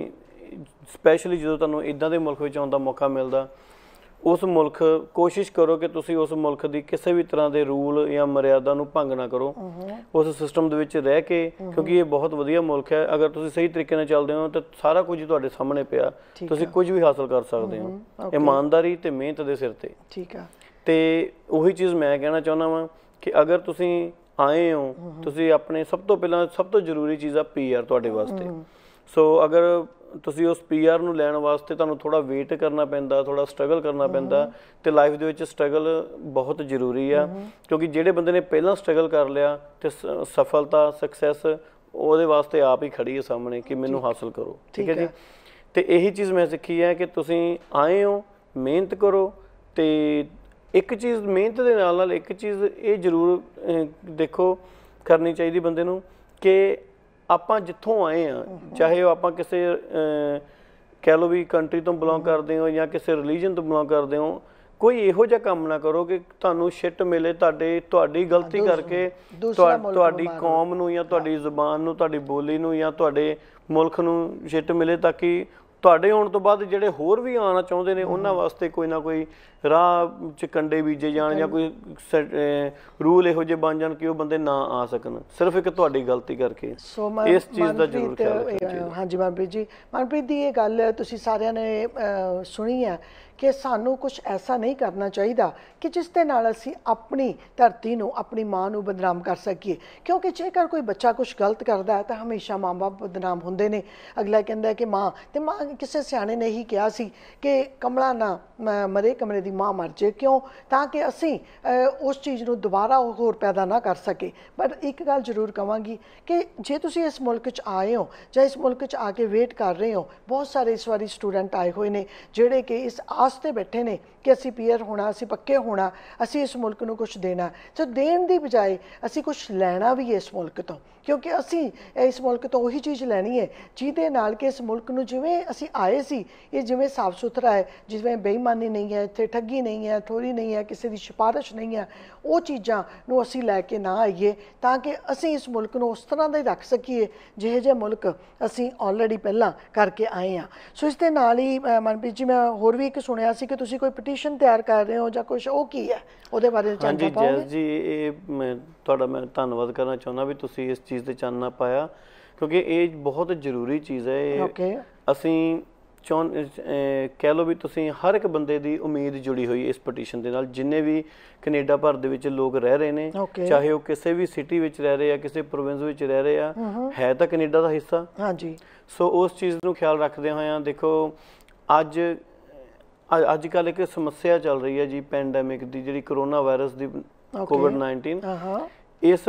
स्पैशली जो तुहानूं इदां दे मुल्क विच आउण दा मौका मिलदा, उस मुल्क कोशिश करो कि तुसीं उस मुल्क दी किसी भी तरह के रूल या मर्यादा नूं भंग ना करो, उस सिस्टम दे विच रह के, क्योंकि ये बहुत वधिया मुल्क है। अगर तुसीं सही तरीके नाल चलदे हो तो सारा कुछ तुहाडे सामने पिया, तुसीं कुछ भी हासिल कर सकदे हो ईमानदारी ते मेहनत दे सिर ते। ठीक है, ते उही चीज़ मैं कहना चाहुंदा वां कि अगर तुसीं आए हो तुसीं अपने सब तो पहला सब तो जरूरी चीज़ आ पी आर तुहाडे वास्ते। सो अगर ਤੁਸੀਂ ਉਸ ਪੀਆਰ ਨੂੰ ਲੈਣ ਵਾਸਤੇ ਤੁਹਾਨੂੰ ਥੋੜਾ ਵੇਟ ਕਰਨਾ ਪੈਂਦਾ, ਥੋੜਾ ਸਟਰਗਲ ਕਰਨਾ ਪੈਂਦਾ, ਤੇ ਲਾਈਫ ਦੇ ਵਿੱਚ ਸਟਰਗਲ ਬਹੁਤ ਜ਼ਰੂਰੀ ਆ, ਕਿਉਂਕਿ ਜਿਹੜੇ ਬੰਦੇ ਨੇ ਪਹਿਲਾਂ ਸਟਰਗਲ ਕਰ ਲਿਆ ਤੇ ਸਫਲਤਾ ਸਕਸੈਸ ਉਹਦੇ ਵਾਸਤੇ ਆਪ ਹੀ ਖੜੀ ਹੈ ਸਾਹਮਣੇ ਕਿ ਮੈਨੂੰ ਹਾਸਲ ਕਰੋ। ਠੀਕ ਹੈ ਜੀ, ਤੇ ਇਹੀ ਚੀਜ਼ ਮੈਂ ਸਿੱਖੀ ਹੈ ਕਿ ਤੁਸੀਂ ਆਏ ਹੋ, ਮਿਹਨਤ ਕਰੋ, ਤੇ ਇੱਕ ਚੀਜ਼ ਮਿਹਨਤ ਦੇ ਨਾਲ ਨਾਲ ਇੱਕ ਚੀਜ਼ ਇਹ ਜ਼ਰੂਰ ਦੇਖੋ ਕਰਨੀ ਚਾਹੀਦੀ ਬੰਦੇ ਨੂੰ ਕਿ ਆਪਾਂ ਜਿੱਥੋਂ ਆਏ ਹਾਂ, ਚਾਹੇ ਉਹ ਆਪਾਂ ਕਿਸੇ ਕਹਿ ਲਓ ਵੀ ਕੰਟਰੀ ਤੋਂ ਬਿਲੋਂਗ ਕਰਦੇ ਹੋ ਜਾਂ ਕਿਸੇ ਰਿਲੀਜਨ ਤੋਂ ਬਿਲੋਂਗ ਕਰਦੇ ਹੋ, ਕੋਈ ਇਹੋ ਜਿਹਾ ਕੰਮ ਨਾ ਕਰੋ ਕਿ ਤੁਹਾਨੂੰ ਸ਼ਿਟ ਮਿਲੇ, ਤੁਹਾਡੇ ਤੁਹਾਡੀ ਗਲਤੀ ਕਰਕੇ ਤੁਹਾਡੀ ਕੌਮ ਨੂੰ ਜਾਂ ਤੁਹਾਡੀ ਜ਼ੁਬਾਨ ਨੂੰ, ਤੁਹਾਡੀ ਬੋਲੀ ਨੂੰ ਜਾਂ ਤੁਹਾਡੇ ਮੁਲਕ ਨੂੰ ਸ਼ਿਟ ਮਿਲੇ, ਤਾਂ ਕਿ ਤੁਹਾਡੇ ਆਉਣ ਤੋਂ ਬਾਅਦ ਜਿਹੜੇ ਹੋਰ ਵੀ ਆਉਣਾ ਚਾਹੁੰਦੇ ਨੇ ਉਹਨਾਂ ਵਾਸਤੇ ਕੋਈ ਨਾ ਕੋਈ ਰਾਹ ਚ ਕੰਡੇ ਬੀਜੇ ਜਾਣ ਜਾਂ ਕੋਈ ਰੂਲ ਇਹੋ ਜਿਹੇ ਬਣ ਜਾਣ ਕਿ ਉਹ ਬੰਦੇ ਨਾ ਆ ਸਕਣ ਸਿਰਫ ਇੱਕ ਤੁਹਾਡੀ ਗਲਤੀ ਕਰਕੇ। ਇਸ ਚੀਜ਼ ਦਾ ਜ਼ਰੂਰ ਖਿਆਲ ਰੱਖਣਾ। ਹਾਂਜੀ ਮਨਪ੍ਰੀਤ ਜੀ, ਮਨਪ੍ਰੀਤ ਦੀ ਇਹ ਗੱਲ ਤੁਸੀਂ ਸਾਰਿਆਂ ਨੇ ਸੁਣੀ ਹੈ ਕਿ ਸਾਨੂੰ ਕੁਛ ਐਸਾ ਨਹੀਂ ਕਰਨਾ ਚਾਹੀਦਾ ਕਿ ਜਿਸ ਦੇ ਨਾਲ ਅਸੀਂ ਆਪਣੀ ਧਰਤੀ ਨੂੰ, ਆਪਣੀ ਮਾਂ ਨੂੰ ਬਦਨਾਮ ਕਰ ਸਕੀਏ, ਕਿਉਂਕਿ ਜੇਕਰ ਕੋਈ ਬੱਚਾ ਕੁਛ ਗਲਤ ਕਰਦਾ ਹੈ ਤਾਂ ਹਮੇਸ਼ਾ ਮਾਂ ਬਾਪ ਬਦਨਾਮ ਹੁੰਦੇ ਨੇ। ਅਗਲਾ ਕਹਿੰਦਾ ਕਿ ਮਾਂ, ਅਤੇ ਮਾਂ ਕਿਸੇ ਸਿਆਣੇ ਨੇ ਹੀ ਕਿਹਾ ਸੀ ਕਿ ਕਮਲਾ ਨਾ ਮਰੇ, ਕਮਲੇ ਦੀ ਮਾਂ ਮਰ ਜੇ, ਕਿਉਂ? ਤਾਂ ਕਿ ਅਸੀਂ ਉਸ ਚੀਜ਼ ਨੂੰ ਦੁਬਾਰਾ ਹੋਰ ਪੈਦਾ ਨਾ ਕਰ ਸਕੇ। ਬਟ ਇੱਕ ਗੱਲ ਜ਼ਰੂਰ ਕਹਾਂਗੀ ਕਿ ਜੇ ਤੁਸੀਂ ਇਸ ਮੁਲਕ 'ਚ ਆਏ ਹੋ ਜਾਂ ਇਸ ਮੁਲਕ 'ਚ ਆ ਕੇ ਵੇਟ ਕਰ ਰਹੇ ਹੋ, ਬਹੁਤ ਸਾਰੇ ਇਸ ਵਾਰੀ ਸਟੂਡੈਂਟ ਆਏ ਹੋਏ ਨੇ ਜਿਹੜੇ ਕਿ ਇਸ ਆਸਤੇ ਬੈਠੇ ਨੇ ਕਿ ਅਸੀਂ ਪੀਅਰ ਹੋਣਾ, ਅਸੀਂ ਪੱਕੇ ਹੋਣਾ, ਅਸੀਂ ਇਸ ਮੁਲਕ ਨੂੰ ਕੁਛ ਦੇਣਾ। ਸੋ ਦੇਣ ਦੀ ਬਜਾਏ ਅਸੀਂ ਕੁਛ ਲੈਣਾ ਵੀ ਇਸ ਮੁਲਕ ਤੋਂ, ਕਿਉਂਕਿ ਅਸੀਂ ਇਸ ਮੁਲਕ ਤੋਂ ਉਹੀ ਚੀਜ਼ ਲੈਣੀ ਹੈ ਜਿਹਦੇ ਨਾਲ ਕਿ ਇਸ ਮੁਲਕ ਨੂੰ ਜਿਵੇਂ ਅਸੀਂ ਆਏ ਸੀ, ਇਹ ਜਿਵੇਂ ਸਾਫ਼ ਸੁਥਰਾ ਹੈ, ਜਿਵੇਂ ਬੇਈਮਾਨੀ ਨਹੀਂ ਹੈ, ਇੱਥੇ ਠੱਗੀ ਨਹੀਂ ਹੈ, ਥੋੜ੍ਹੀ ਨਹੀਂ ਹੈ, ਕਿਸੇ ਦੀ ਸਿਫਾਰਿਸ਼ ਨਹੀਂ ਹੈ, ਉਹ ਚੀਜ਼ਾਂ ਨੂੰ ਅਸੀਂ ਲੈ ਕੇ ਨਾ ਆਈਏ, ਤਾਂ ਕਿ ਅਸੀਂ ਇਸ ਮੁਲਕ ਨੂੰ ਉਸ ਤਰ੍ਹਾਂ ਦਾ ਹੀ ਰੱਖ ਸਕੀਏ ਜਿਹੇ ਜਿਹੇ ਮੁਲਕ ਅਸੀਂ ਆਲਰੇਡੀ ਪਹਿਲਾਂ ਕਰਕੇ ਆਏ ਹਾਂ। ਸੋ ਇਸ ਦੇ ਨਾਲ ਹੀ ਮਨਪ੍ਰੀਤ ਜੀ, ਮੈਂ ਹੋਰ ਵੀ ਇੱਕ ਸੁਣਿਆ ਸੀ ਕਿ ਤੁਸੀਂ ਕੋਈ ਪਟੀਸ਼ਨ ਤਿਆਰ ਕਰ ਰਹੇ ਹੋ ਜਾਂ ਕੁਛ, ਉਹ ਕੀ ਹੈ ਉਹਦੇ ਬਾਰੇ ਜਾਣਨਾ ਚਾਹੁੰਦੇ? ਹਾਂਜੀ ਜੈਸ ਜੀ, ਇਹ ਮੈਂ ਤੁਹਾਡਾ ਮੈਂ ਧੰਨਵਾਦ ਕਰਨਾ ਚਾਹੁੰਦਾ ਵੀ ਤੁਸੀਂ ਇਸ ਚੀਜ਼ 'ਤੇ ਚਾਨਣਾ ਪਾਇਆ, ਕਿਉਂਕਿ ਇਹ ਬਹੁਤ ਜ਼ਰੂਰੀ ਚੀਜ਼ ਹੈ। ਇਹ ਅਸੀਂ ਚਾਹੁੰ ਕਹਿ ਲਓ ਵੀ ਤੁਸੀਂ ਹਰ ਇੱਕ ਬੰਦੇ ਦੀ ਉਮੀਦ ਜੁੜੀ ਹੋਈ ਇਸ ਪਟੀਸ਼ਨ ਦੇ ਨਾਲ, ਜਿੰਨੇ ਵੀ ਕੈਨੇਡਾ ਭਰ ਦੇ ਵਿੱਚ ਲੋਕ ਰਹਿ ਰਹੇ ਨੇ, ਚਾਹੇ ਉਹ ਕਿਸੇ ਵੀ ਸਿਟੀ ਵਿੱਚ ਰਹਿ ਰਹੇ ਆ, ਕਿਸੇ ਪ੍ਰੋਵਿੰਸ ਵਿੱਚ ਰਹਿ ਰਹੇ ਆ, ਹੈ ਤਾਂ ਕੈਨੇਡਾ ਦਾ ਹਿੱਸਾ। ਹਾਂਜੀ, ਸੋ ਉਸ ਚੀਜ਼ ਨੂੰ ਖਿਆਲ ਰੱਖਦੇ ਹੋਇਆ ਦੇਖੋ, ਅੱਜ ਅੱਜ ਕੱਲ੍ਹ ਇੱਕ ਸਮੱਸਿਆ ਚੱਲ ਰਹੀ ਹੈ ਜੀ ਪੈਂਡੈਮਿਕ ਦੀ, ਜਿਹੜੀ ਕਰੋਨਾ ਵਾਇਰਸ ਦੀ ਕੋਵਿਡ ਨਾਈਨਟੀਨ, ਇਸ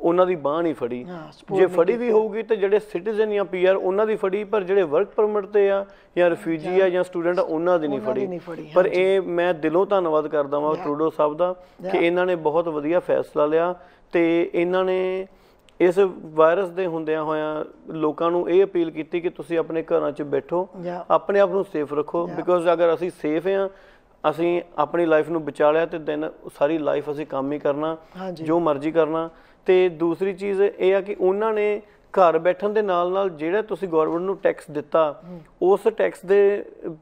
ਉਹਨਾਂ ਦੀ ਬਾਂਹ ਨਹੀਂ ਫੜੀ, ਜੇ ਫੜੀ ਵੀ ਹੋਊਗੀ ਤਾਂ ਜਿਹੜੇ ਸਿਟੀਜ਼ਨ ਜਾਂ ਪੀਆਰ ਉਹਨਾਂ ਦੀ ਫੜੀ, ਪਰ ਜਿਹੜੇ ਵਰਕ ਪਰਮਿਟ ਤੇ ਆ ਜਾਂ ਰਿਫਿਊਜੀ ਆ ਜਾਂ ਸਟੂਡੈਂਟ ਆ ਉਹਨਾਂ ਦੀ ਨਹੀਂ ਫੜੀ। ਪਰ ਇਹ ਮੈਂ ਦਿਲੋਂ ਧੰਨਵਾਦ ਕਰਦਾ ਹਾਂ ਟਰੂਡੋ ਸਾਹਿਬ ਦਾ ਕਿ ਇਹਨਾਂ ਨੇ ਬਹੁਤ ਵਧੀਆ ਫੈਸਲਾ ਲਿਆ, ਤੇ ਇਹਨਾਂ ਨੇ ਇਸ ਵਾਇਰਸ ਦੇ ਹੁੰਦਿਆਂ ਹੋਇਆਂ ਲੋਕਾਂ ਨੂੰ ਇਹ ਅਪੀਲ ਕੀਤੀ ਕਿ ਤੁਸੀਂ ਆਪਣੇ ਘਰਾਂ 'ਚ ਬੈਠੋ, ਆਪਣੇ ਆਪ ਨੂੰ ਸੇਫ ਰੱਖੋ, ਬਿਕੋਜ਼ ਅਗਰ ਅਸੀਂ ਸੇਫ ਹਾਂ, ਅਸੀਂ ਆਪਣੀ ਲਾਈਫ ਨੂੰ ਬਚਾ ਲਿਆ ਤੇ ਦਿਨ ਸਾਰੀ ਲਾਈਫ ਅਸੀਂ ਕੰਮ ਹੀ ਕਰਨਾ, ਜੋ ਮਰਜ਼ੀ ਕਰਨਾ। ਤੇ ਦੂਸਰੀ ਚੀਜ਼ ਇਹ ਆ ਕਿ ਉਹਨਾਂ ਨੇ ਘਰ ਬੈਠਣ ਦੇ ਨਾਲ ਨਾਲ ਜਿਹੜਾ ਤੁਸੀਂ ਗਵਰਨਮੈਂਟ ਨੂੰ ਟੈਕਸ ਦਿੱਤਾ, ਉਸ ਟੈਕਸ ਦੇ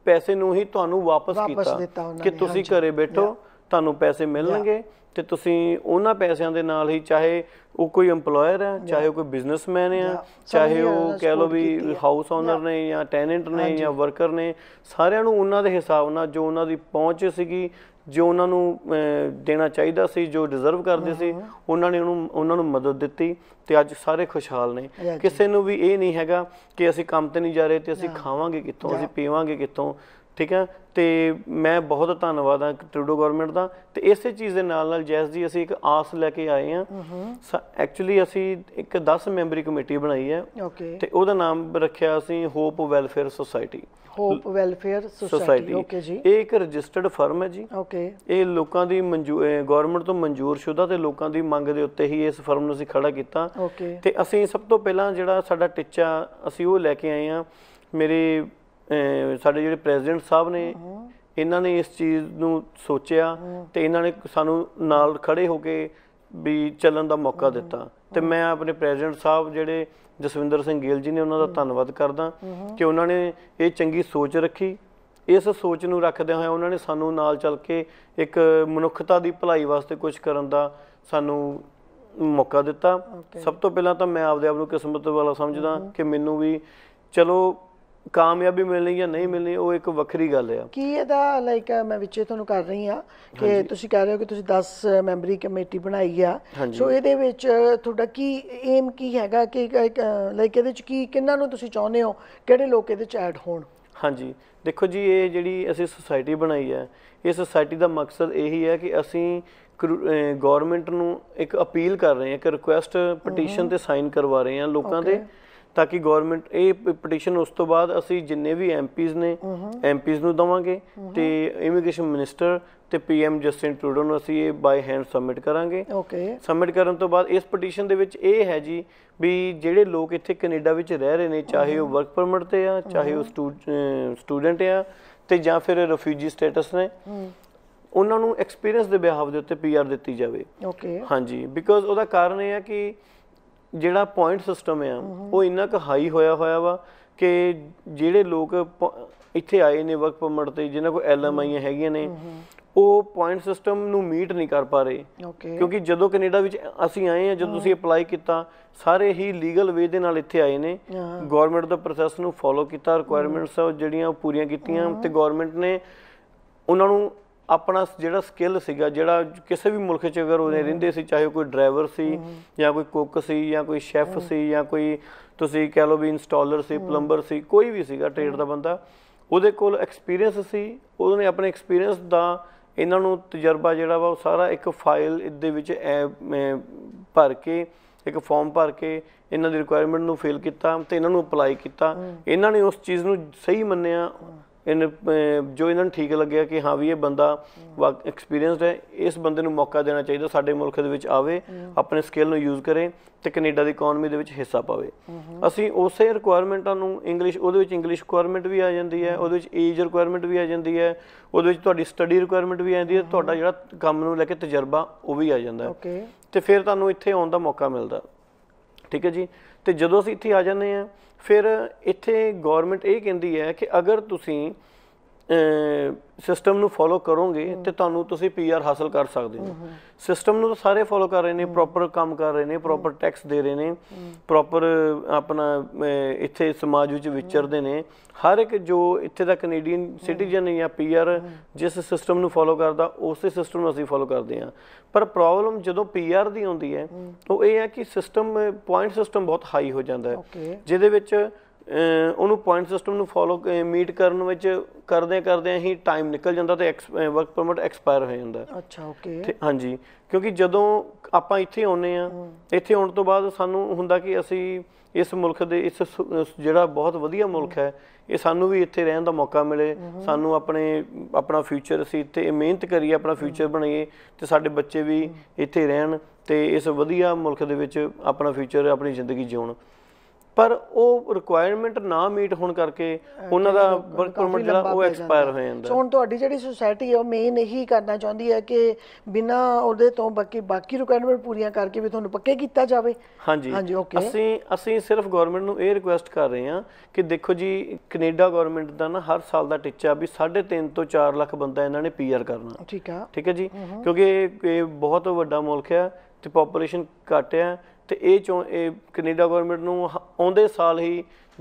ਪੈਸੇ ਨੂੰ ਹੀ ਤੁਹਾਨੂੰ ਵਾਪਸ ਕੀਤਾ ਕਿ ਤੁਸੀਂ ਘਰੇ ਬੈਠੋ, ਤੁਹਾਨੂੰ ਪੈਸੇ ਮਿਲਣਗੇ, ਤੇ ਤੁਸੀਂ ਉਹਨਾਂ ਪੈਸਿਆਂ ਦੇ ਨਾਲ ਹੀ, ਚਾਹੇ ਉਹ ਕੋਈ ਇੰਪਲੋਇਰ ਹੈ, ਚਾਹੇ ਉਹ ਕੋਈ ਬਿਜ਼ਨਸਮੈਨ ਹੈ, ਚਾਹੇ ਉਹ ਕਹਿ ਲਓ ਵੀ ਹਾਊਸ ਓਨਰ ਨੇ ਜਾਂ ਟੈਨੈਂਟ ਨੇ ਜਾਂ ਵਰਕਰ ਨੇ, ਸਾਰਿਆਂ ਨੂੰ ਉਹਨਾਂ ਦੇ ਹਿਸਾਬ ਨਾਲ ਜੋ ਉਹਨਾਂ ਦੀ ਪਹੁੰਚ ਸੀਗੀ, ਜੋ ਉਹਨਾਂ ਨੂੰ ਦੇਣਾ ਚਾਹੀਦਾ ਸੀ, ਜੋ ਡਿਜ਼ਰਵ ਕਰਦੇ ਸੀ, ਉਹਨਾਂ ਨੇ ਉਹਨੂੰ ਉਹਨਾਂ ਨੂੰ ਮਦਦ ਦਿੱਤੀ, ਤੇ ਅੱਜ ਸਾਰੇ ਖੁਸ਼ਹਾਲ ਨੇ। ਕਿਸੇ ਨੂੰ ਵੀ ਇਹ ਨਹੀਂ ਹੈਗਾ ਕਿ ਅਸੀਂ ਕੰਮ ਤੇ ਨਹੀਂ ਜਾ ਰਹੇ ਤੇ ਅਸੀਂ ਖਾਵਾਂਗੇ ਕਿੱਥੋਂ, ਅਸੀਂ ਪੀਵਾਂਗੇ ਕਿੱਥੋਂ, ठीक है तो मैं बहुत धन्यवाद हाँ ट्रूडो गौरमेंट का। तो इस चीज़ के नाल जैस जी असी एक आस लैके आए हैं। एक्चुअली असी एक दस मैंबरी कमेटी बनाई है तो उसका नाम रखा असी hope welfare society. Hope welfare society ये एक रजिस्टर्ड फर्म है जी। ये लोगों की मंजू गौरमेंट तो मंजूर शुदा तो लोगों की मंग के उत्ते ही इस फर्म असी खड़ा किया। तो असी सब तो पहला जिहड़ा साडा टिच्चा असी वो लैके आए हाँ। मेरे साडे जिहड़े प्रेजिडेंट साहब ने इन्हों ने इस चीज़ नूं सोचिया तो इन्हों ने सानूं नाल खड़े होके भी चलन का मौका दिता। तो मैं अपने प्रेजिडेंट साहब जिहड़े जसविंदर सिंह गिल जी ने उन्होंने धन्नवाद करदा कि उन्होंने ये चंगी सोच रखी। इस सोच नूं रखदे होए उन्होंने सानूं नाल चल के एक मनुखता की भलाई वास्ते कुछ करन दा सानूं मौका दिता। सब तो पहला तो मैं आपदे आप नूं किस्मत वाला समझदा कि मैनूं भी चलो ਕਾਮਯਾਬੀ ਮਿਲਣੀ ਜਾਂ ਨਹੀਂ ਮਿਲਣੀ ਉਹ ਇੱਕ ਵੱਖਰੀ ਗੱਲ ਆ। ਕੀ ਇਹਦਾ ਲਾਈਕ ਮੈਂ ਵਿੱਚੇ ਤੁਹਾਨੂੰ ਕਰ ਰਹੀ ਹਾਂ ਕਿ ਤੁਸੀਂ ਕਹਿ ਰਹੇ ਹੋ ਕਿ ਤੁਸੀਂ ਦਸ ਮੈਂਬਰੀ ਕਮੇਟੀ ਬਣਾਈ ਆ। ਸੋ ਇਹਦੇ ਵਿੱਚ ਤੁਹਾਡਾ ਕੀ ਏਮ ਕੀ ਹੈਗਾ ਕਿ ਲਾਈਕ ਇਹਦੇ 'ਚ ਕੀ ਕਿਹਨਾਂ ਨੂੰ ਤੁਸੀਂ ਚਾਹੁੰਦੇ ਹੋ ਕਿਹੜੇ ਲੋਕ ਇਹਦੇ 'ਚ ਐਡ ਹੋਣ? ਹਾਂਜੀ ਦੇਖੋ ਜੀ ਇਹ ਜਿਹੜੀ ਅਸੀਂ ਸੁਸਾਇਟੀ ਬਣਾਈ ਹੈ ਇਹ ਸੁਸਾਇਟੀ ਦਾ ਮਕਸਦ ਇਹੀ ਹੈ ਕਿ ਅਸੀਂ ਗੌਰਮੈਂਟ ਨੂੰ ਇੱਕ ਅਪੀਲ ਕਰ ਰਹੇ ਹਾਂ ਕਿ ਰਿਕੁਐਸਟ ਪਟੀਸ਼ਨ 'ਤੇ ਸਾਈਨ ਕਰਵਾ ਰਹੇ ਹਾਂ ਲੋਕਾਂ ਦੇ ਤਾਂ ਕਿ ਗੌਰਮੈਂਟ ਇਹ ਪਟੀਸ਼ਨ ਉਸ ਤੋਂ ਬਾਅਦ ਅਸੀਂ ਜਿੰਨੇ ਵੀ ਐਮ ਪੀਜ਼ ਨੇ ਐਮ ਪੀਜ਼ ਨੂੰ ਦੇਵਾਂਗੇ ਅਤੇ ਇਮੀਗ੍ਰੇਸ਼ਨ ਮਿਨਿਸਟਰ ਅਤੇ ਪੀ ਐਮ ਜਸਟਿਨ ਟਰੂਡੋ ਨੂੰ ਅਸੀਂ ਇਹ ਬਾਏ ਹੈਂਡ ਸਬਮਿਟ ਕਰਾਂਗੇ। ਸਬਮਿਟ ਕਰਨ ਤੋਂ ਬਾਅਦ ਇਸ ਪਟੀਸ਼ਨ ਦੇ ਵਿੱਚ ਇਹ ਹੈ ਜੀ ਵੀ ਜਿਹੜੇ ਲੋਕ ਇੱਥੇ ਕੈਨੇਡਾ ਵਿੱਚ ਰਹਿ ਰਹੇ ਨੇ ਚਾਹੇ ਉਹ ਵਰਕ ਪਰਮਿਟ 'ਤੇ ਆ ਚਾਹੇ ਉਹ ਸਟੂ ਸਟੂਡੈਂਟ ਆ ਅਤੇ ਜਾਂ ਫਿਰ ਰੈਫਿਊਜੀ ਸਟੇਟਸ ਨੇ ਉਹਨਾਂ ਨੂੰ ਐਕਸਪੀਰੀਅੰਸ ਦੇ ਬਿਹਾਵ ਦੇ ਉੱਤੇ ਪੀ ਆਰ ਦਿੱਤੀ ਜਾਵੇ। ਹਾਂਜੀ ਬਿਕੋਜ਼ ਉਹਦਾ ਕਾਰਨ ਇਹ ਆ ਕਿ ਜਿਹੜਾ ਪੁਆਇੰਟ ਸਿਸਟਮ ਆ ਉਹ ਇੰਨਾ ਕੁ ਹਾਈ ਹੋਇਆ ਹੋਇਆ ਵਾ ਕਿ ਜਿਹੜੇ ਲੋਕ ਇੱਥੇ ਆਏ ਨੇ ਵਰਕ ਪਰਮਿਟ 'ਤੇ ਜਿਹਨਾਂ ਕੋਲ ਐਲ ਐਮ ਆਈਆਂ ਹੈਗੀਆਂ ਨੇ ਉਹ ਪੁਆਇੰਟ ਸਿਸਟਮ ਨੂੰ ਮੀਟ ਨਹੀਂ ਕਰ ਪਾ ਰਹੇ। ਕਿਉਂਕਿ ਜਦੋਂ ਕੈਨੇਡਾ ਵਿੱਚ ਅਸੀਂ ਆਏ ਹਾਂ ਜਦੋਂ ਤੁਸੀਂ ਅਪਲਾਈ ਕੀਤਾ ਸਾਰੇ ਹੀ ਲੀਗਲ ਵੇ ਦੇ ਨਾਲ ਇੱਥੇ ਆਏ ਨੇ। ਗੌਰਮੈਂਟ ਦਾ ਪ੍ਰੋਸੈਸ ਨੂੰ ਫੋਲੋ ਕੀਤਾ ਰਿਕੁਆਇਰਮੈਂਟਸ ਜਿਹੜੀਆਂ ਉਹ ਪੂਰੀਆਂ ਕੀਤੀਆਂ ਅਤੇ ਗੌਰਮੈਂਟ ਨੇ ਉਹਨਾਂ ਨੂੰ अपना जोड़ा स्किल सीगा जोड़ा किसी भी मुल्क च अगर उन्हें रेंदे सी चाहे कोई ड्राइवर सी या कोई कुक सी या कोई शैफ सी या कोई तुसी कह लो भी इंस्टॉलर सी प्लंबर सी कोई भी सीगा ट्रेड दा बंदा उहदे कोल एक्सपीरियंस सी उन्हें अपने एक्सपीरियंस दा इन्हां नूं तजर्बा जोड़ा वा सारा एक फाइल इहदे विच भर के एक फॉर्म भर के इन्हां दी रिक्वायरमेंट नूं फिल कीता ते इन्हां नूं अप्लाई कीता। इन्हां ने उस चीज़ नूं सही मन्निया इन जो इन्होंने ठीक लगे कि हाँ भी ये बंदा वा एक्सपीरियंसड है इस बंदे नूं मौका देना चाहिए साडे मुल्क दे विच आवे अपने स्किल नूं यूज़ करे तो कनेडा की इकोनमी दे विच हिस्सा पावे। असी उस रिक्वायरमेंटा नूं इंग्लिश उहदे विच इंग्लिश रिक्वायरमेंट भी आ जाती है उहदे विच एज रिक्वायरमेंट भी आ जाती है उहदे विच तुहाडी स्टडी रिक्वायरमेंट भी आ जाती है तुहाडा जिहड़ा काम नूं लैके तजर्बा वह भी आ जाता है तो फिर तुहानूं इत्थे आउण दा मौका मिलदा। ठीक है जी तो जदों असीं इत्थे आ जांदे आ फिर इत्थे गौरमेंट ये कहती है कि अगर तुसी सिस्टम नूं फॉलो करोगे तो तुहानूं तुसी पी आर हासिल कर सकते हो। सिस्टम नूं तो सारे फॉलो कर रहे हैं प्रॉपर काम कर रहे हैं प्रॉपर टैक्स दे रहे हैं प्रॉपर अपना इत्थे समाज विच विचरदे ने हर एक जो इत्थे दा कैनेडियन सिटीजन या पी आर जिस सिस्टम नूं फॉलो करदा उस सिस्टम नूं असीं फॉलो करदे हां। पर प्रॉब्लम जदों पी आर दी आउंदी है तो यह है कि सिस्टम पॉइंट सिस्टम बहुत हाई हो जाता है जिहदे विच ਉਹਨੂੰ ਪੁਆਇੰਟ ਸਿਸਟਮ ਨੂੰ ਫੋਲੋ ਮੀਟ ਕਰਨ ਵਿੱਚ ਕਰਦਿਆਂ ਕਰਦਿਆਂ ਹੀ ਟਾਈਮ ਨਿਕਲ ਜਾਂਦਾ ਅਤੇ ਐਕਸ ਵਰਕ ਪਰਮਿਟ ਐਕਸਪਾਇਰ ਹੋ ਜਾਂਦਾ। ਅੱਛਾ ਓਕੇ ਹਾਂਜੀ ਕਿਉਂਕਿ ਜਦੋਂ ਆਪਾਂ ਇੱਥੇ ਆਉਂਦੇ ਹਾਂ ਇੱਥੇ ਆਉਣ ਤੋਂ ਬਾਅਦ ਸਾਨੂੰ ਹੁੰਦਾ ਕਿ ਅਸੀਂ ਇਸ ਮੁਲਕ ਦੇ ਇਸ ਜਿਹੜਾ ਬਹੁਤ ਵਧੀਆ ਮੁਲਕ ਹੈ ਇਹ ਸਾਨੂੰ ਵੀ ਇੱਥੇ ਰਹਿਣ ਦਾ ਮੌਕਾ ਮਿਲੇ ਸਾਨੂੰ ਆਪਣੇ ਆਪਣਾ ਫਿਊਚਰ ਅਸੀਂ ਇੱਥੇ ਮਿਹਨਤ ਕਰੀਏ ਆਪਣਾ ਫਿਊਚਰ ਬਣਾਈਏ ਅਤੇ ਸਾਡੇ ਬੱਚੇ ਵੀ ਇੱਥੇ ਰਹਿਣ ਅਤੇ ਇਸ ਵਧੀਆ ਮੁਲਕ ਦੇ ਵਿੱਚ ਆਪਣਾ ਫਿਊਚਰ ਆਪਣੀ ਜ਼ਿੰਦਗੀ ਜਿਉਣ। पर वो रिक्वायरमेंट ना मीट होने करके उन्होंने वर्क परमिट जो वो एक्सपायर हो जाता है। हुण तुहाडी जिहड़ी सोसायटी है मेन यही करना चाहती है कि बिना उहदे तो बाकी बाकी रिक्वायरमेंट पूरियां करके भी तुहानूं पक्के कीता जावे। हाँ जी हाँ जी ओके असीं असीं सिर्फ गौरमेंट नूं ये रिक्वेस्ट कर रहे हैं कि देखो जी कनेडा गौरमेंट दा ना हर साल दा टिच्चा भी साढ़े तीन तो चार लाख बंदा इन्हां ने पी आर करना। ठीक है ठीक है जी क्योंकि बहुत वड्डा मुल्क है ते पॉपूलेशन घट है तो ये चो ये कनेडा गौरमेंट नूं आउंदे साल ही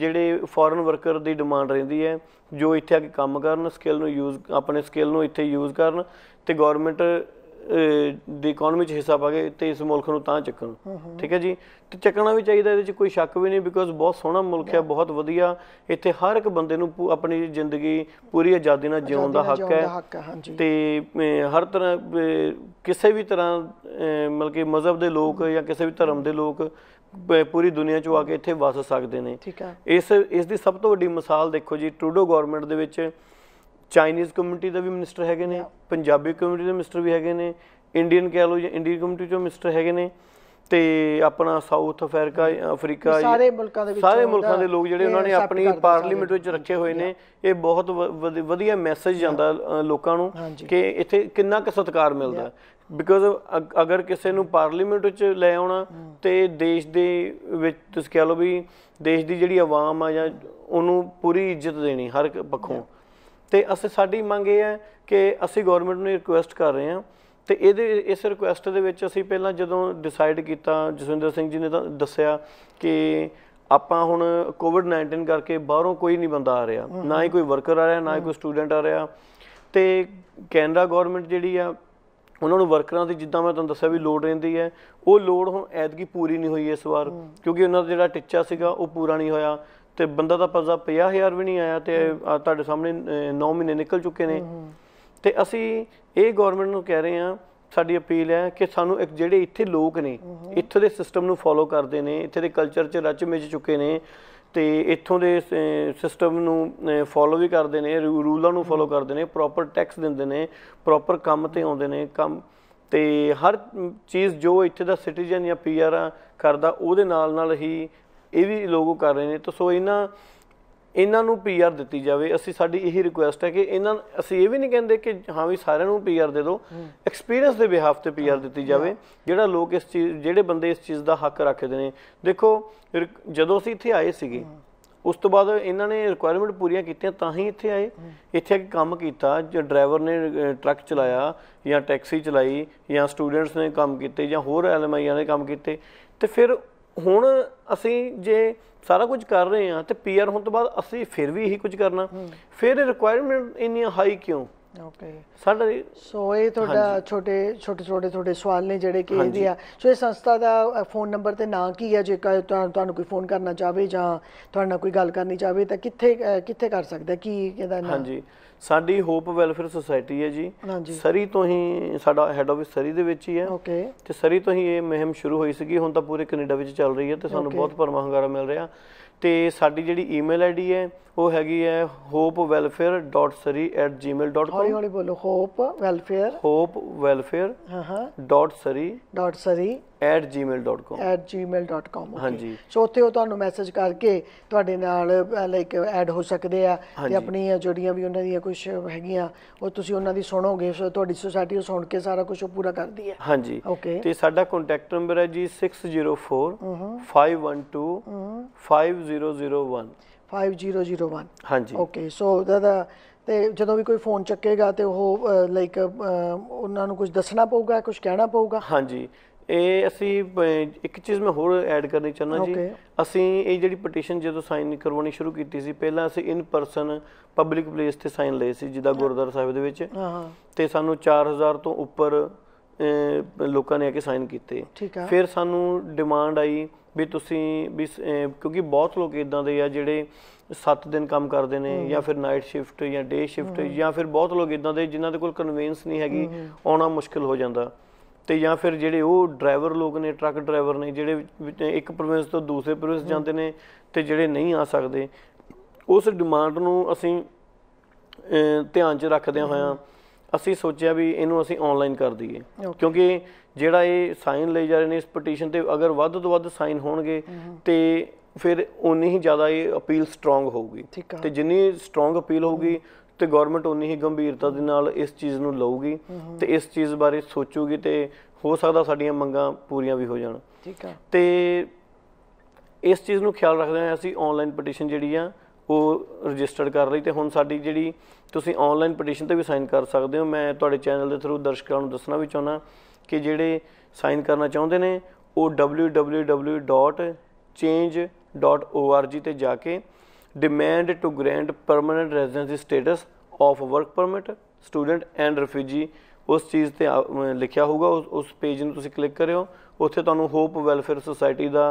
जिहड़े फॉरन वर्कर की डिमांड रहिंदी है जो इत्थे आ के काम करन स्किल नूं यूज़ अपने स्किल नूं इत्थे यूज़ करन ते गौरमेंट ਦੀ ਇਕਨੋਮੀ ਚ ਹਿੱਸਾ ਪਾ ਕੇ ਤੇ ਇਸ ਮੁਲਕ ਨੂੰ ਤਾਂ ਚੱਕਣ, ਠੀਕ ਹੈ ਜੀ। ਤੇ ਚੱਕਣਾ ਵੀ ਚਾਹੀਦਾ, ਇਹਦੇ ਚ ਕੋਈ ਸ਼ੱਕ ਵੀ ਨਹੀਂ, ਬਿਕੋਜ਼ ਬਹੁਤ ਸੋਹਣਾ ਮੁਲਕ ਹੈ, ਬਹੁਤ ਵਧੀਆ, ਇੱਥੇ ਹਰ ਇੱਕ ਬੰਦੇ ਨੂੰ ਆਪਣੀ ਜ਼ਿੰਦਗੀ ਪੂਰੀ ਆਜ਼ਾਦੀ ਨਾਲ ਜਿਉਣ ਦਾ ਹੱਕ ਹੈ ਤੇ ਹਰ ਤਰ੍ਹਾਂ ਕਿਸੇ ਵੀ ਤਰ੍ਹਾਂ ਮਤਲਬ ਕਿ ਮਜ਼ਹਬ ਦੇ ਲੋਕ ਜਾਂ ਕਿਸੇ ਵੀ ਧਰਮ ਦੇ ਲੋਕ ਪੂਰੀ ਦੁਨੀਆ ਚੋਂ ਆ ਕੇ ਇੱਥੇ ਵਸ ਸਕਦੇ ਨੇ। ਇਸ ਇਸ ਦੀ ਸਭ ਤੋਂ ਵੱਡੀ ਮਿਸਾਲ ਦੇਖੋ ਜੀ, ਟਰੂਡੋ ਗੌਰਮੈਂਟ ਦੇ ਵਿੱਚ ਚਾਈਨੀਜ਼ ਕਮਿਊਨਿਟੀ ਦਾ ਵੀ ਮਿਨਿਸਟਰ ਹੈਗੇ ਨੇ, ਪੰਜਾਬੀ ਕਮਿਊਨਿਟੀ ਦੇ ਮਿਨਿਸਟਰ ਵੀ ਹੈਗੇ ਨੇ, ਇੰਡੀਅਨ ਕਹਿ ਲਓ ਜਾਂ ਇੰਡੀਅਨ ਕਮਿਊਨਿਟੀ ਚੋਂ ਮਿਨਿਸਟਰ ਹੈਗੇ ਨੇ, ਤੇ ਆਪਣਾ ਸਾਊਥ ਅਫਰੀਕਾ ਅਫਰੀਕਾ ਸਾਰੇ ਮੁਲਕਾਂ ਦੇ ਵਿੱਚ ਸਾਰੇ ਮੁਲਕਾਂ ਦੇ ਲੋਕ ਜਿਹੜੇ ਉਹਨਾਂ ਨੇ ਆਪਣੀ ਪਾਰਲੀਮੈਂਟ ਵਿੱਚ ਰੱਖੇ ਹੋਏ ਨੇ। ਇਹ ਬਹੁਤ ਵਧੀਆ ਮੈਸੇਜ ਜਾਂਦਾ ਲੋਕਾਂ ਨੂੰ ਕਿ ਇੱਥੇ ਕਿੰਨਾ ਕੁ ਸਤਿਕਾਰ ਮਿਲਦਾ, ਬਿਕੋਜ਼ ਅਗਰ ਕਿਸੇ ਨੂੰ ਪਾਰਲੀਮੈਂਟ ਵਿੱਚ ਲੈ ਆਉਣਾ ਤੇ ਦੇਸ਼ ਦੇ ਵਿੱਚ ਤੁਸੀਂ ਕਹਿ ਲਓ ਵੀ ਦੇਸ਼ ਦੀ ਜਿਹੜੀ ਆਵਾਮ ਆ ਜਾਂ ਉਹਨੂੰ ਪੂਰੀ ਇੱਜ਼ਤ ਦੇਣੀ ਹਰ ਇੱਕ ਪੱਖੋਂ। ਤੇ ਅਸੀਂ ਸਾਡੀ ਮੰਗ ਇਹ ਹੈ ਕਿ ਅਸੀਂ ਗੌਰਮੈਂਟ ਨੂੰ ਰਿਕੁਐਸਟ ਕਰ ਰਹੇ ਹਾਂ ਤੇ ਇਹਦੇ ਇਸ ਰਿਕੁਐਸਟ ਦੇ ਵਿੱਚ ਅਸੀਂ ਪਹਿਲਾਂ ਜਦੋਂ ਡਿਸਾਈਡ ਕੀਤਾ, ਜਸਵਿੰਦਰ ਸਿੰਘ ਜੀ ਨੇ ਤਾਂ ਦੱਸਿਆ ਕਿ ਆਪਾਂ ਹੁਣ ਕੋਵਿਡ ਨਾਈਨਟੀਨ ਕਰਕੇ ਬਾਹਰੋਂ ਕੋਈ ਨਹੀਂ ਬੰਦਾ ਆ ਰਿਹਾ, ਨਾ ਹੀ ਕੋਈ ਵਰਕਰ ਆ ਰਿਹਾ, ਨਾ ਹੀ ਕੋਈ ਸਟੂਡੈਂਟ ਆ ਰਿਹਾ। ਤੇ ਕੈਨੇਡਾ ਗੌਰਮੈਂਟ ਜਿਹੜੀ ਆ ਉਹਨਾਂ ਨੂੰ ਵਰਕਰਾਂ ਦੀ ਜਿੱਦਾਂ ਮੈਂ ਤੁਹਾਨੂੰ ਦੱਸਿਆ ਵੀ ਲੋੜ ਰਹਿੰਦੀ ਹੈ, ਉਹ ਲੋੜ ਹੁਣ ਐਤਕੀ ਪੂਰੀ ਨਹੀਂ ਹੋਈ ਇਸ ਵਾਰ, ਕਿਉਂਕਿ ਉਹਨਾਂ ਦਾ ਜਿਹੜਾ ਟੀਚਾ ਸੀਗਾ ਉਹ ਪੂਰਾ ਨਹੀਂ ਹੋਇਆ ਤੇ ਬੰਦਾ ਤਾਂ ਪਜ਼ਾ ਪੰਜਾਹ ਹਜ਼ਾਰ ਵੀ ਨਹੀਂ ਆਇਆ ਤੇ ਤੁਹਾਡੇ ਸਾਹਮਣੇ ਨੌ ਮਹੀਨੇ ਨਿਕਲ ਚੁੱਕੇ ਨੇ। ਤੇ ਅਸੀਂ ਇਹ ਗੌਰਮੈਂਟ ਨੂੰ ਕਹਿ ਰਹੇ ਹਾਂ, ਸਾਡੀ ਅਪੀਲ ਹੈ ਕਿ ਸਾਨੂੰ ਇੱਕ ਜਿਹੜੇ ਇੱਥੇ ਲੋਕ ਨੇ ਇੱਥੋਂ ਦੇ ਸਿਸਟਮ ਨੂੰ ਫੋਲੋ ਕਰਦੇ ਨੇ, ਇੱਥੇ ਦੇ ਕਲਚਰ 'ਚ ਰਚ ਮਿਚ ਚੁੱਕੇ ਨੇ ਤੇ ਇੱਥੋਂ ਦੇ ਸਿਸਟਮ ਨੂੰ ਫੋਲੋ ਵੀ ਕਰਦੇ ਨੇ, ਰੂਲਾਂ ਨੂੰ ਫੋਲੋ ਕਰਦੇ ਨੇ, ਪ੍ਰੋਪਰ ਟੈਕਸ ਦਿੰਦੇ ਨੇ, ਪ੍ਰੋਪਰ ਕੰਮ 'ਤੇ ਆਉਂਦੇ ਨੇ ਕੰਮ, ਤੇ ਹਰ ਚੀਜ਼ ਜੋ ਇੱਥੇ ਦਾ ਸਿਟੀਜ਼ਨ ਜਾਂ ਪੀ ਆਰ ਕਰਦਾ ਉਹਦੇ ਨਾਲ ਨਾਲ ਹੀ ਇਹ ਵੀ ਲੋਕ ਕਰ ਰਹੇ ਨੇ। ਤਾਂ ਸੋ ਇਹਨਾਂ ਇਹਨਾਂ ਨੂੰ ਪੀ ਆਰ ਦਿੱਤੀ ਜਾਵੇ। ਅਸੀਂ ਸਾਡੀ ਇਹੀ ਰਿਕੁਐਸਟ ਹੈ ਕਿ ਇਹਨਾਂ ਅਸੀਂ ਇਹ ਵੀ ਨਹੀਂ ਕਹਿੰਦੇ ਕਿ ਹਾਂ ਵੀ ਸਾਰਿਆਂ ਨੂੰ ਪੀ ਆਰ ਦੇ ਦਿਓ, ਐਕਸਪੀਰੀਅੰਸ ਦੇ ਬਿਹਾਫ 'ਤੇ ਪੀ ਆਰ ਦਿੱਤੀ ਜਾਵੇ, ਜਿਹੜਾ ਲੋਕ ਇਸ ਚੀਜ਼ ਜਿਹੜੇ ਬੰਦੇ ਇਸ ਚੀਜ਼ ਦਾ ਹੱਕ ਰੱਖਦੇ ਨੇ। ਦੇਖੋ ਜਦੋਂ ਅਸੀਂ ਇੱਥੇ ਆਏ ਸੀਗੇ ਉਸ ਤੋਂ ਬਾਅਦ ਇਹਨਾਂ ਨੇ ਰਿਕੁਆਇਰਮੈਂਟ ਪੂਰੀਆਂ ਕੀਤੀਆਂ ਤਾਂ ਹੀ ਇੱਥੇ ਆਏ, ਇੱਥੇ ਕੰਮ ਕੀਤਾ, ਜਾਂ ਡਰਾਈਵਰ ਨੇ ਟਰੱਕ ਚਲਾਇਆ ਜਾਂ ਟੈਕਸੀ ਚਲਾਈ ਜਾਂ ਸਟੂਡੈਂਟਸ ਨੇ ਕੰਮ ਕੀਤੇ ਜਾਂ ਹੋਰ ਐਲ ਐਮ ਆਈਆਂ ਨੇ ਕੰਮ ਕੀਤੇ। ਅਤੇ ਫਿਰ ਹੁਣ ਅਸੀਂ ਜੇ ਸਾਰਾ ਕੁਝ ਕਰ ਰਹੇ ਹਾਂ ਤੇ ਪੀ ਆਰ ਹੋਣ ਤੋਂ ਬਾਅਦ ਅਸੀਂ ਫਿਰ ਵੀ ਇਹੀ ਕੁਝ ਕਰਨਾ, ਫਿਰ ਰਿਕੁਆਇਰਮੈਂਟ ਇੰਨੀਆਂ ਹਾਈ ਕਿਉਂ? ਓਕੇ ਸਾਡਾ ਸੋ ਇਹ ਤੁਹਾਡਾ ਛੋਟੇ ਛੋਟੇ ਛੋਟੇ ਛੋਟੇ ਸਵਾਲ ਨੇ ਜਿਹੜੇ ਕਿ ਇਹਦੇ ਆ। ਸੋ ਇਹ ਸੰਸਥਾ ਦਾ ਫੋਨ ਨੰਬਰ ਤੇ ਨਾਂ ਕੀ ਹੈ? ਜੇਕਰ ਤੁਹਾਨੂੰ ਕੋਈ ਫੋਨ ਕਰਨਾ ਚਾਹਵੇ ਜਾਂ ਤੁਹਾਡੇ ਨਾਲ ਕੋਈ ਗੱਲ ਕਰਨੀ ਚਾਹਵੇ ਤਾਂ ਕਿੱਥੇ ਕਿੱਥੇ ਕਰ ਸਕਦਾ, ਕੀ ਇਹਦਾ ਨਾਂ? ਹਾਂਜੀ, ਸਾਡੀ ਹੋਪ ਵੈਲਫੇਅਰ ਸੁਸਾਇਟੀ ਹੈ ਜੀ, ਸਰੀ ਤੋਂ ਹੀ ਸਾਡਾ ਹੈੱਡ ਆਫਿਸ ਸਰੀ ਦੇ ਵਿੱਚ ਹੀ ਹੈ। ਓਕੇ ਤੇ ਸਰੀ ਤੋਂ ਹੀ ਇਹ ਮੁਹਿੰਮ ਸ਼ੁਰੂ ਹੋਈ ਸੀਗੀ, ਹੁਣ ਤਾਂ ਪੂਰੇ ਕੈਨੇਡਾ ਵਿੱਚ ਚੱਲ ਰਹੀ ਹੈ ਤੇ ਸਾਨੂੰ ਬਹੁਤ ਭਰਵਾਂ ਹੁੰਗਾਰਾ ਮਿਲ ਰਿਹਾ। ਤੇ ਸਾਡੀ ਜਿਹੜੀ ਈਮੇਲ ਆਈਡੀ ਹੈ ਉਹ ਹੈਗੀ ਹੈ hope welfare dot surrey at gmail dot com। ਹੌਲੀ ਹੌਲੀ ਬੋਲੋ, ਹੋਪ ਵੈਲਫੇਅਰ ਹੋਪ ਵੈਲਫੇਅਰ ਹਾਂ ਹਾਂ dot Surrey dot Surrey at Gmail dot com at Gmail dot com ਹਾਂਜੀ। ਸੋ ਉੱਥੇ ਉਹ ਤੁਹਾਨੂੰ ਮੈਸੇਜ ਕਰਕੇ ਤੁਹਾਡੇ ਨਾਲ ਲਾਈਕ ਐਡ ਹੋ ਸਕਦੇ ਆ ਤੇ ਆਪਣੀਆਂ ਜਿਹੜੀਆਂ ਵੀ ਉਹਨਾਂ ਦੀਆਂ ਕੁਛ ਹੈਗੀਆਂ ਉਹ ਤੁਸੀਂ ਉਹਨਾਂ ਦੀ ਸੁਣੋਗੇ। ਸੋ ਤੁਹਾਡੀ ਸੁਸਾਇਟੀ ਉਹ ਸੁਣ ਕੇ ਸਾਰਾ ਕੁਛ ਉਹ ਪੂਰਾ ਕਰਦੀ ਹੈ। ਹਾਂਜੀ ਓਕੇ ਤੇ ਸਾਡਾ ਕੰਟੈਕਟ ਨੰਬਰ ਹੈ ਜੀ six zero four five one two five zero zero one. Five zero zero one ਹਾਂਜੀ ਓਕੇ। ਸੋ ਦਾਦਾ ਤੇ ਜਦੋਂ ਵੀ ਕੋਈ ਫੋਨ ਚੱਕੇਗਾ ਤੇ ਉਹ ਲਾਈਕ ਉਹਨਾਂ ਨੂੰ ਕੁਝ ਦੱਸਣਾ ਪਊਗਾ, ਕੁਝ ਕਹਿਣਾ ਪਊਗਾ? ਹਾਂਜੀ, ਇਹ ਅਸੀਂ ਇੱਕ ਚੀਜ਼ ਮੈਂ ਹੋਰ ਐਡ ਕਰਨੀ ਚਾਹੁੰਦਾ ਜੀ, ਅਸੀਂ ਇਹ ਜਿਹੜੀ ਪਟੀਸ਼ਨ ਜਦੋਂ ਸਾਈਨ ਕਰਵਾਉਣੀ ਸ਼ੁਰੂ ਕੀਤੀ ਸੀ ਪਹਿਲਾਂ ਅਸੀਂ ਇਨ ਪਰਸਨ ਪਬਲਿਕ ਪਲੇਸ 'ਤੇ ਸਾਈਨ ਲਏ ਸੀ, ਜਿੱਦਾਂ ਗੁਰਦੁਆਰਾ ਸਾਹਿਬ ਦੇ ਵਿੱਚ, ਤੇ ਸਾਨੂੰ ਚਾਰ ਹਜ਼ਾਰ ਤੋਂ ਉੱਪਰ ਲੋਕਾਂ ਨੇ ਆ ਕੇ ਸਾਈਨ ਕੀਤੇ। ਫਿਰ ਸਾਨੂੰ ਡਿਮਾਂਡ ਆਈ ਵੀ ਤੁਸੀਂ ਵੀ ਕਿਉਂਕਿ ਬਹੁਤ ਲੋਕ ਇੱਦਾਂ ਦੇ ਆ ਜਿਹੜੇ ਸੱਤ ਦਿਨ ਕੰਮ ਕਰਦੇ ਨੇ ਜਾਂ ਫਿਰ ਨਾਈਟ ਸ਼ਿਫਟ ਜਾਂ ਡੇ ਸ਼ਿਫਟ, ਜਾਂ ਫਿਰ ਬਹੁਤ ਲੋਕ ਇੱਦਾਂ ਦੇ ਜਿਨ੍ਹਾਂ ਦੇ ਕੋਲ ਕਨਵੀਨੈਂਸ ਨਹੀਂ ਹੈਗੀ, ਆਉਣਾ ਮੁਸ਼ਕਿਲ ਹੋ ਜਾਂਦਾ, ਤੇ ਜਾਂ ਫਿਰ ਜਿਹੜੇ ਉਹ ਡਰਾਈਵਰ ਲੋਕ ਨੇ, ਟਰੱਕ ਡਰਾਈਵਰ ਨੇ ਜਿਹੜੇ ਇੱਕ ਪ੍ਰੋਵਿੰਸ ਤੋਂ ਦੂਸਰੇ ਪ੍ਰੋਵਿੰਸ ਜਾਂਦੇ ਨੇ ਤੇ ਜਿਹੜੇ ਨਹੀਂ ਆ ਸਕਦੇ। ਉਸ ਡਿਮਾਂਡ ਨੂੰ ਅਸੀਂ ਧਿਆਨ 'ਚ ਰੱਖਦਿਆਂ ਹੋਇਆਂ ਅਸੀਂ ਸੋਚਿਆ ਵੀ ਇਹਨੂੰ ਅਸੀਂ ਔਨਲਾਈਨ ਕਰ ਦਈਏ, ਕਿਉਂਕਿ ਜਿਹੜਾ ਇਹ ਸਾਈਨ ਲਏ ਜਾ ਰਹੇ ਨੇ ਇਸ ਪਟੀਸ਼ਨ 'ਤੇ ਅਗਰ ਵੱਧ ਤੋਂ ਵੱਧ ਸਾਈਨ ਹੋਣਗੇ ਤੇ ਫਿਰ ਉਨੀ ਹੀ ਜ਼ਿਆਦਾ ਇਹ ਅਪੀਲ ਸਟਰੋਂਗ ਹੋਊਗੀ, ਤੇ ਜਿੰਨੀ ਸਟਰੋਂਗ ਅਪੀਲ ਹੋਊਗੀ ਤੇ ਗੌਰਮੈਂਟ ਉਨੀ ਹੀ ਗੰਭੀਰਤਾ ਦੇ ਨਾਲ ਇਸ ਚੀਜ਼ ਨੂੰ ਲਊਗੀ ਤੇ ਇਸ ਚੀਜ਼ ਬਾਰੇ ਸੋਚੂਗੀ ਤੇ ਹੋ ਸਕਦਾ ਸਾਡੀਆਂ ਮੰਗਾਂ ਪੂਰੀਆਂ ਵੀ ਹੋ ਜਾਣ। ਠੀਕ ਹੈ, ਤੇ ਇਸ ਚੀਜ਼ ਨੂੰ ਖਿਆਲ ਰੱਖਦੇ ਹੋਏ ਅਸੀਂ ਔਨਲਾਈਨ ਪਟੀਸ਼ਨ ਜਿਹੜੀ ਆ ਉਹ ਰਜਿਸਟਰਡ ਕਰ ਲਈ, ਤੇ ਹੁਣ ਸਾਡੀ ਜਿਹੜੀ ਤੁਸੀਂ ਔਨਲਾਈਨ ਪਟੀਸ਼ਨ 'ਤੇ ਵੀ ਸਾਈਨ ਕਰ ਸਕਦੇ ਹੋ। ਮੈਂ ਤੁਹਾਡੇ ਚੈਨਲ ਦੇ ਥਰੂ ਦਰਸ਼ਕਾਂ ਨੂੰ ਦੱਸਣਾ ਵੀ ਚਾਹੁੰਦਾ ਕਿ ਜਿਹੜੇ ਸਾਈਨ ਕਰਨਾ ਚਾਹੁੰਦੇ ਨੇ ਉਹ W W W dot change dot O R G ਤੇ ਜਾ ਕੇ demand to grant permanent residency status of work permit, student and refugee, उस चीज़ पर लिखा होगा, उस, उस पेज में तुसीं क्लिक करो, उत्थे तुहानूं होप वैलफेयर सोसाइटी का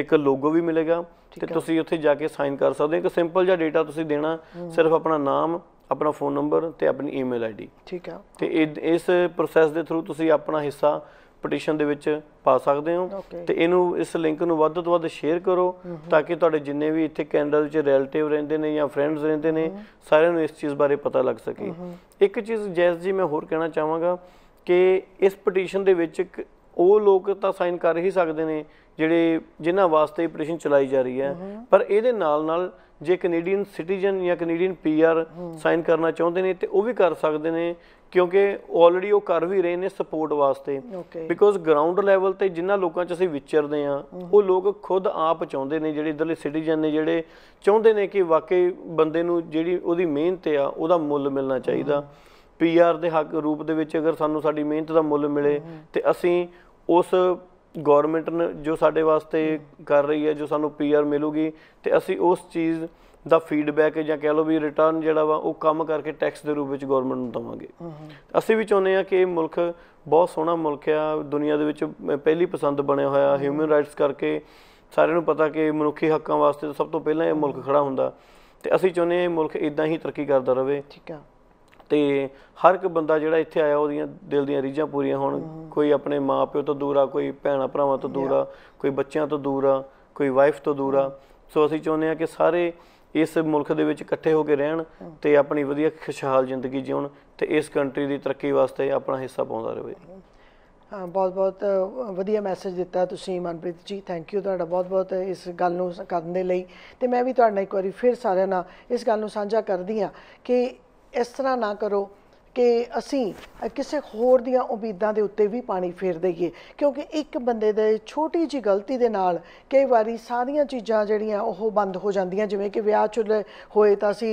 एक लोगो भी मिलेगा ते तुसीं उत्थे जाके साइन कर सकते हो। एक सिंपल जिहा डेटा तुसीं देना, सिर्फ अपना नाम, अपना फोन नंबर ते अपनी ईमेल आईडी। ठीक है, तो इस प्रोसैस के थ्रू तुसीं अपना हिस्सा ਪਟੀਸ਼ਨ ਦੇ ਵਿੱਚ ਪਾ ਸਕਦੇ ਹੋ ਤੇ ਇਹਨੂੰ ਇਸ ਲਿੰਕ ਨੂੰ ਵੱਧ ਤੋਂ ਵੱਧ ਸ਼ੇਅਰ ਕਰੋ ਤਾਂ ਕਿ ਤੁਹਾਡੇ ਜਿੰਨੇ ਵੀ ਇੱਥੇ ਕੈਨੇਡਾ ਵਿੱਚ ਰਿਲੇਟਿਵ ਰਹਿੰਦੇ ਨੇ ਜਾਂ ਫਰੈਂਡਸ ਰਹਿੰਦੇ ਨੇ ਸਾਰਿਆਂ ਨੂੰ ਇਸ ਚੀਜ਼ ਬਾਰੇ ਪਤਾ ਲੱਗ ਸਕੇ। ਇੱਕ ਚੀਜ਼ ਜੈਸ ਜੀ ਮੈਂ ਹੋਰ ਕਹਿਣਾ ਚਾਹਾਂਗਾ ਕਿ ਇਸ ਪਟੀਸ਼ਨ ਦੇ ਵਿੱਚ ਉਹ ਲੋਕ ਤਾਂ ਸਾਈਨ ਕਰ ਹੀ ਸਕਦੇ ਨੇ ਜਿਹੜੇ ਜਿਨ੍ਹਾਂ ਵਾਸਤੇ ਪਟੀਸ਼ਨ ਚਲਾਈ ਜਾ ਰਹੀ ਹੈ, ਪਰ ਇਹਦੇ ਨਾਲ ਨਾਲ ਜੇ ਕੈਨੇਡੀਅਨ ਸਿਟੀਜ਼ਨ ਜਾਂ ਕੈਨੇਡੀਅਨ ਪੀ ਆਰ ਸਾਈਨ ਕਰਨਾ ਚਾਹੁੰਦੇ ਨੇ ਤੇ ਉਹ ਵੀ ਕਰ ਸਕਦੇ ਨੇ, क्योंकि ऑलरेडी वो कर भी रहे हैं सपोर्ट वास्ते। बिकॉज ग्राउंड लैवल पर जिन्हों लोगों से विचरते हैं वो लोग खुद आप चाहते हैं, जोड़े इधरले सिटीजन ने जोड़े चाहते हैं कि वाकई बंदे नूं जिहड़ी उहदी मेहनत आ उहदा मुल मिलना चाहिए। पी आर के हक रूप दे विच अगर सानूं साडी मेहनत का मुल मिले तो असी उस गौरमेंट ने जो साडे वास्ते कर रही है, जो सानूं पी आर मिलूगी तो असी उस चीज़ ਦਾ ਫੀਡਬੈਕ ਜਾਂ ਕਹਿ ਲਓ ਵੀ ਰਿਟਰਨ ਜਿਹੜਾ ਵਾ ਉਹ ਕੰਮ ਕਰਕੇ ਟੈਕਸ ਦੇ ਰੂਪ ਵਿੱਚ ਗੌਰਮੈਂਟ ਨੂੰ ਦੇਵਾਂਗੇ। ਅਸੀਂ ਵੀ ਚਾਹੁੰਦੇ ਹਾਂ ਕਿ ਇਹ ਮੁਲਕ ਬਹੁਤ ਸੋਹਣਾ ਮੁਲਕ ਆ, ਦੁਨੀਆ ਦੇ ਵਿੱਚ ਪਹਿਲੀ ਪਸੰਦ ਬਣਿਆ ਹੋਇਆ ਹਿਊਮਨ ਰਾਈਟਸ ਕਰਕੇ। ਸਾਰਿਆਂ ਨੂੰ ਪਤਾ ਕਿ ਮਨੁੱਖੀ ਹੱਕਾਂ ਵਾਸਤੇ ਸਭ ਤੋਂ ਪਹਿਲਾਂ ਇਹ ਮੁਲਕ ਖੜਾ ਹੁੰਦਾ ਅਤੇ ਅਸੀਂ ਚਾਹੁੰਦੇ ਹਾਂ ਇਹ ਮੁਲਕ ਇੱਦਾਂ ਹੀ ਤਰੱਕੀ ਕਰਦਾ ਰਹੇ। ਠੀਕ ਆ, ਅਤੇ ਹਰ ਇੱਕ ਬੰਦਾ ਜਿਹੜਾ ਇੱਥੇ ਆਇਆ ਉਹਦੀਆਂ ਦਿਲ ਦੀਆਂ ਰੀਝਾਂ ਪੂਰੀਆਂ ਹੋਣ। ਕੋਈ ਆਪਣੇ ਮਾਂ ਪਿਓ ਤੋਂ ਦੂਰ ਆ, ਕੋਈ ਭੈਣਾਂ ਭਰਾਵਾਂ ਤੋਂ ਦੂਰ ਆ, ਕੋਈ ਬੱਚਿਆਂ ਤੋਂ ਦੂਰ ਆ, ਕੋਈ ਵਾਈਫ ਤੋਂ ਦੂਰ ਆ। ਸੋ ਅਸੀਂ ਚਾਹੁੰਦੇ ਹਾਂ ਕਿ ਸਾਰੇ इस मुल्क दे विच इकट्ठे होकर रहन ते अपनी वधिया खुशहाल जिंदगी जीवन ते इस कंट्री की तरक्की वास्ते अपना हिस्सा पाउंदा रहे। हाँ, बहुत बहुत वधिया मैसेज दिता तुसीं मनप्रीत जी, थैंक यू तुहाडा बहुत बहुत इस गल नूं करन दे लई। ते मैं भी तुहाडे नाल एक वारी फिर सारिआं नाल इस गल नूं सांझा करदी हां कि इस तरह ना करो कि असी किसी होर दियां उम्मीदां दे उत्ते भी पानी फेर दईए, क्योंकि एक बंदे दे छोटी जी गलती दे नाल कई बारी सारियां चीज़ां जिहड़ियां ओह बंद हो जांदियां। जिवें कि विआह चुल्हे होए तां असी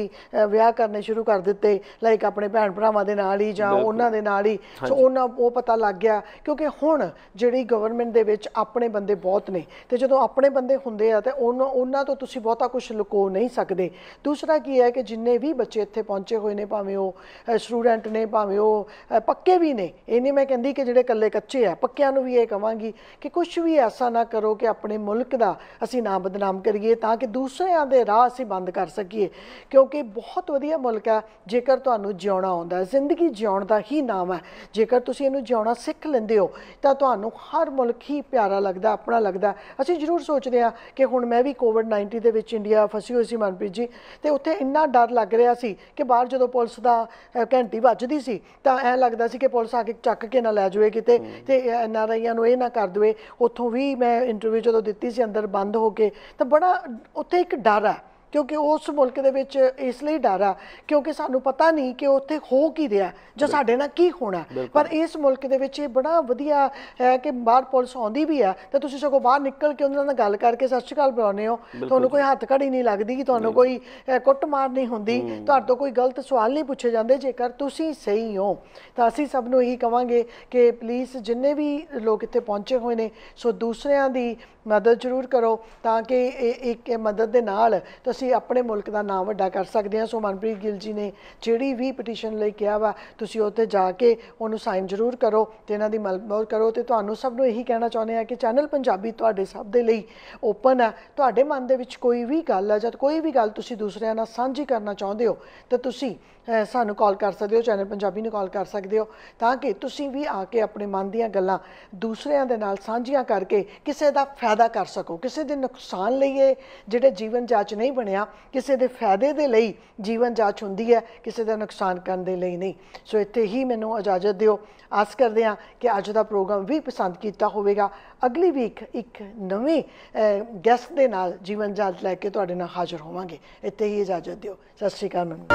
विआह करने शुरू कर दित्ते, लाइक अपने भैण भरावां दे नाल ही जां उहनां दे नाल ही, सो उहनां ओह पता लग गया क्योंकि हुण जिहड़ी गवर्नमेंट दे विच अपने बंदे बहुत ने ते जदों अपने बंदे हुंदे आ ते उहनां उहनां तों तुसीं बहुता कुछ लुको नहीं सकदे। दूसरा की है कि जिन्ने भी बच्चे इत्थे पहुंचे होए ने, भावें ओह स्टूडेंट ਨੇ ਭਾਵੇਂ ਉਹ ਪੱਕੇ ਵੀ ਨੇ, ਇਹ ਨਹੀਂ ਮੈਂ ਕਹਿੰਦੀ ਕਿ ਜਿਹੜੇ ਇਕੱਲੇ ਕੱਚੇ ਆ। ਪੱਕਿਆਂ ਨੂੰ ਵੀ ਇਹ ਕਹਾਂਗੀ ਕਿ ਕੁਛ ਵੀ ਐਸਾ ਨਾ ਕਰੋ ਕਿ ਆਪਣੇ ਮੁਲਕ ਦਾ ਅਸੀਂ ਨਾ ਬਦਨਾਮ ਕਰੀਏ ਤਾਂ ਕਿ ਦੂਸਰਿਆਂ ਦੇ ਰਾਹ ਅਸੀਂ ਬੰਦ ਕਰ ਸਕੀਏ, ਕਿਉਂਕਿ ਬਹੁਤ ਵਧੀਆ ਮੁਲਕ ਆ ਜੇਕਰ ਤੁਹਾਨੂੰ ਜਿਉਣਾ ਆਉਂਦਾ। ਜ਼ਿੰਦਗੀ ਜਿਉਣ ਦਾ ਹੀ ਨਾਮ ਹੈ, ਜੇਕਰ ਤੁਸੀਂ ਇਹਨੂੰ ਜਿਉਣਾ ਸਿੱਖ ਲੈਂਦੇ ਹੋ ਤਾਂ ਤੁਹਾਨੂੰ ਹਰ ਮੁਲਕ ਹੀ ਪਿਆਰਾ ਲੱਗਦਾ, ਆਪਣਾ ਲੱਗਦਾ। ਅਸੀਂ ਜ਼ਰੂਰ ਸੋਚਦੇ ਹਾਂ ਕਿ ਹੁਣ ਮੈਂ ਵੀ ਕੋਵਿਡ ਨਾਈਨਟੀਨ ਦੇ ਵਿੱਚ ਇੰਡੀਆ ਫਸੀ ਹੋਈ ਸੀ ਮਨਪ੍ਰੀਤ ਜੀ, ਅਤੇ ਉੱਥੇ ਇੰਨਾ ਡਰ ਲੱਗ ਰਿਹਾ ਸੀ ਕਿ ਬਾਹਰ ਜਦੋਂ ਪੁਲਿਸ ਦਾ ਘੰਟੀ ਵੱਜਦੀ ਸੀ ਤਾਂ ਐਂ ਲੱਗਦਾ ਸੀ ਕਿ ਪੁਲਿਸ ਆ ਕੇ ਚੱਕ ਕੇ ਨਾ ਲੈ ਜਾਵੇ ਕਿਤੇ ਅਤੇ ਐਨ ਆਰ ਆਈਆਂ ਨੂੰ ਇਹ ਨਾ ਕਰ ਦੇਵੇ। ਉੱਥੋਂ ਵੀ ਮੈਂ ਇੰਟਰਵਿਊ ਜਦੋਂ ਦਿੱਤੀ ਸੀ ਅੰਦਰ ਬੰਦ ਹੋ ਕੇ, ਤਾਂ ਬੜਾ ਉੱਥੇ ਇੱਕ ਡਰ ਆ, ਕਿਉਂਕਿ ਉਸ ਮੁਲਕ ਦੇ ਵਿੱਚ ਇਸ ਲਈ ਡਰ ਆ ਕਿਉਂਕਿ ਸਾਨੂੰ ਪਤਾ ਨਹੀਂ ਕਿ ਉੱਥੇ ਹੋ ਕੀ ਰਿਹਾ ਜਾਂ ਸਾਡੇ ਨਾਲ ਕੀ ਹੋਣਾ। ਪਰ ਇਸ ਮੁਲਕ ਦੇ ਵਿੱਚ ਇਹ ਬੜਾ ਵਧੀਆ ਹੈ ਕਿ ਬਾਹਰ ਪੁਲਿਸ ਆਉਂਦੀ ਵੀ ਆ ਤਾਂ ਤੁਸੀਂ ਸਗੋਂ ਬਾਹਰ ਨਿਕਲ ਕੇ ਉਹਨਾਂ ਨਾਲ ਗੱਲ ਕਰਕੇ ਸਤਿ ਸ਼੍ਰੀ ਅਕਾਲ ਬੁਲਾਉਂਦੇ ਹੋ, ਤੁਹਾਨੂੰ ਕੋਈ ਹੱਥ ਘੜੀ ਨਹੀਂ ਲੱਗਦੀ, ਕਿ ਤੁਹਾਨੂੰ ਕੋਈ ਕੁੱਟਮਾਰ ਨਹੀਂ ਹੁੰਦੀ, ਤੁਹਾਡੇ ਤੋਂ ਕੋਈ ਗਲਤ ਸਵਾਲ ਨਹੀਂ ਪੁੱਛੇ ਜਾਂਦੇ ਜੇਕਰ ਤੁਸੀਂ ਸਹੀ ਹੋ। ਤਾਂ ਅਸੀਂ ਸਭ ਨੂੰ ਇਹੀ ਕਹਾਂਗੇ ਕਿ ਪਲੀਜ਼ ਜਿੰਨੇ ਵੀ ਲੋਕ ਇੱਥੇ ਪਹੁੰਚੇ ਹੋਏ ਨੇ, ਸੋ ਦੂਸਰਿਆਂ ਦੀ ਮਦਦ ਜ਼ਰੂਰ ਕਰੋ ਤਾਂ ਕਿ ਇਹ ਇੱਕ ਮਦਦ ਦੇ ਨਾਲ ਤੁਸੀਂ ਆਪਣੇ ਮੁਲਕ ਦਾ ਨਾਮ ਵੱਡਾ ਕਰ ਸਕਦੇ ਹਾਂ। ਸੋ ਮਨਪ੍ਰੀਤ ਗਿੱਲ ਜੀ ਨੇ ਜਿਹੜੀ ਵੀ ਪਟੀਸ਼ਨ ਲਈ ਕਿਹਾ ਵਾ, ਤੁਸੀਂ ਉੱਥੇ ਜਾ ਕੇ ਉਹਨੂੰ ਸਾਈਨ ਜ਼ਰੂਰ ਕਰੋ ਅਤੇ ਇਹਨਾਂ ਦੀ ਮਦਦ ਕਰੋ। ਅਤੇ ਤੁਹਾਨੂੰ ਸਭ ਨੂੰ ਇਹੀ ਕਹਿਣਾ ਚਾਹੁੰਦੇ ਹਾਂ ਕਿ ਚੈਨਲ ਪੰਜਾਬੀ ਤੁਹਾਡੇ ਸਭ ਦੇ ਲਈ ਓਪਨ ਹੈ। ਤੁਹਾਡੇ ਮਨ ਦੇ ਵਿੱਚ ਕੋਈ ਵੀ ਗੱਲ ਹੈ ਜਾਂ ਕੋਈ ਵੀ ਗੱਲ ਤੁਸੀਂ ਦੂਸਰਿਆਂ ਨਾਲ ਸਾਂਝੀ ਕਰਨਾ ਚਾਹੁੰਦੇ ਹੋ ਤਾਂ ਤੁਸੀਂ ਸਾਨੂੰ ਕਾਲ ਕਰ ਸਕਦੇ ਹੋ, ਚੈਨਲ ਪੰਜਾਬੀ ਨੂੰ ਕਾਲ ਕਰ ਸਕਦੇ ਹੋ, ਤਾਂ ਕਿ ਤੁਸੀਂ ਵੀ ਆ ਕੇ ਆਪਣੇ ਮਨ ਦੀਆਂ ਗੱਲਾਂ ਦੂਸਰਿਆਂ ਦੇ ਨਾਲ ਸਾਂਝੀਆਂ ਕਰਕੇ ਕਿਸੇ ਦਾ ਫਾਇਦਾ ਕਰ ਸਕੋ। ਕਿਸੇ ਦੇ ਨੁਕਸਾਨ ਲਈ ਇਹ ਜਿਹੜੇ ਜੀਵਨ ਜਾਂਚ ਨਹੀਂ ਬਣਿਆ, ਕਿਸੇ ਦੇ ਫਾਇਦੇ ਦੇ ਲਈ ਜੀਵਨ ਜਾਂਚ ਹੁੰਦੀ ਹੈ, ਕਿਸੇ ਦਾ ਨੁਕਸਾਨ ਕਰਨ ਦੇ ਲਈ ਨਹੀਂ। ਸੋ ਇੱਥੇ ਹੀ ਮੈਨੂੰ ਇਜਾਜ਼ਤ ਦਿਓ। ਆਸ ਕਰਦੇ ਹਾਂ ਕਿ ਅੱਜ ਦਾ ਪ੍ਰੋਗਰਾਮ ਵੀ ਪਸੰਦ ਕੀਤਾ ਹੋਵੇਗਾ। ਅਗਲੀ ਵੀਕ ਇੱਕ ਨਵੇਂ ਗੈਸਟ ਦੇ ਨਾਲ ਜੀਵਨ ਜਾਂਚ ਲੈ ਕੇ ਤੁਹਾਡੇ ਨਾਲ ਹਾਜ਼ਰ ਹੋਵਾਂਗੇ। ਇੱਥੇ ਹੀ ਇਜਾਜ਼ਤ ਦਿਓ। ਸਤਿ ਸ਼੍ਰੀ ਅਕਾਲ। ਮੈਨੂੰ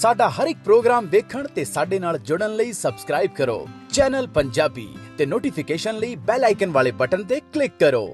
ਸਾਡਾ ਹਰ ਇੱਕ ਪ੍ਰੋਗਰਾਮ ਦੇਖਣ ਤੇ ਸਾਡੇ ਨਾਲ ਜੁੜਨ ਲਈ ਸਬਸਕ੍ਰਾਈਬ ਕਰੋ ਚੈਨਲ ਪੰਜਾਬੀ ਤੇ ਨੋਟੀਫਿਕੇਸ਼ਨ ਲਈ ਬੈਲ ਆਈਕਨ ਵਾਲੇ ਬਟਨ ਤੇ ਕਲਿੱਕ ਕਰੋ।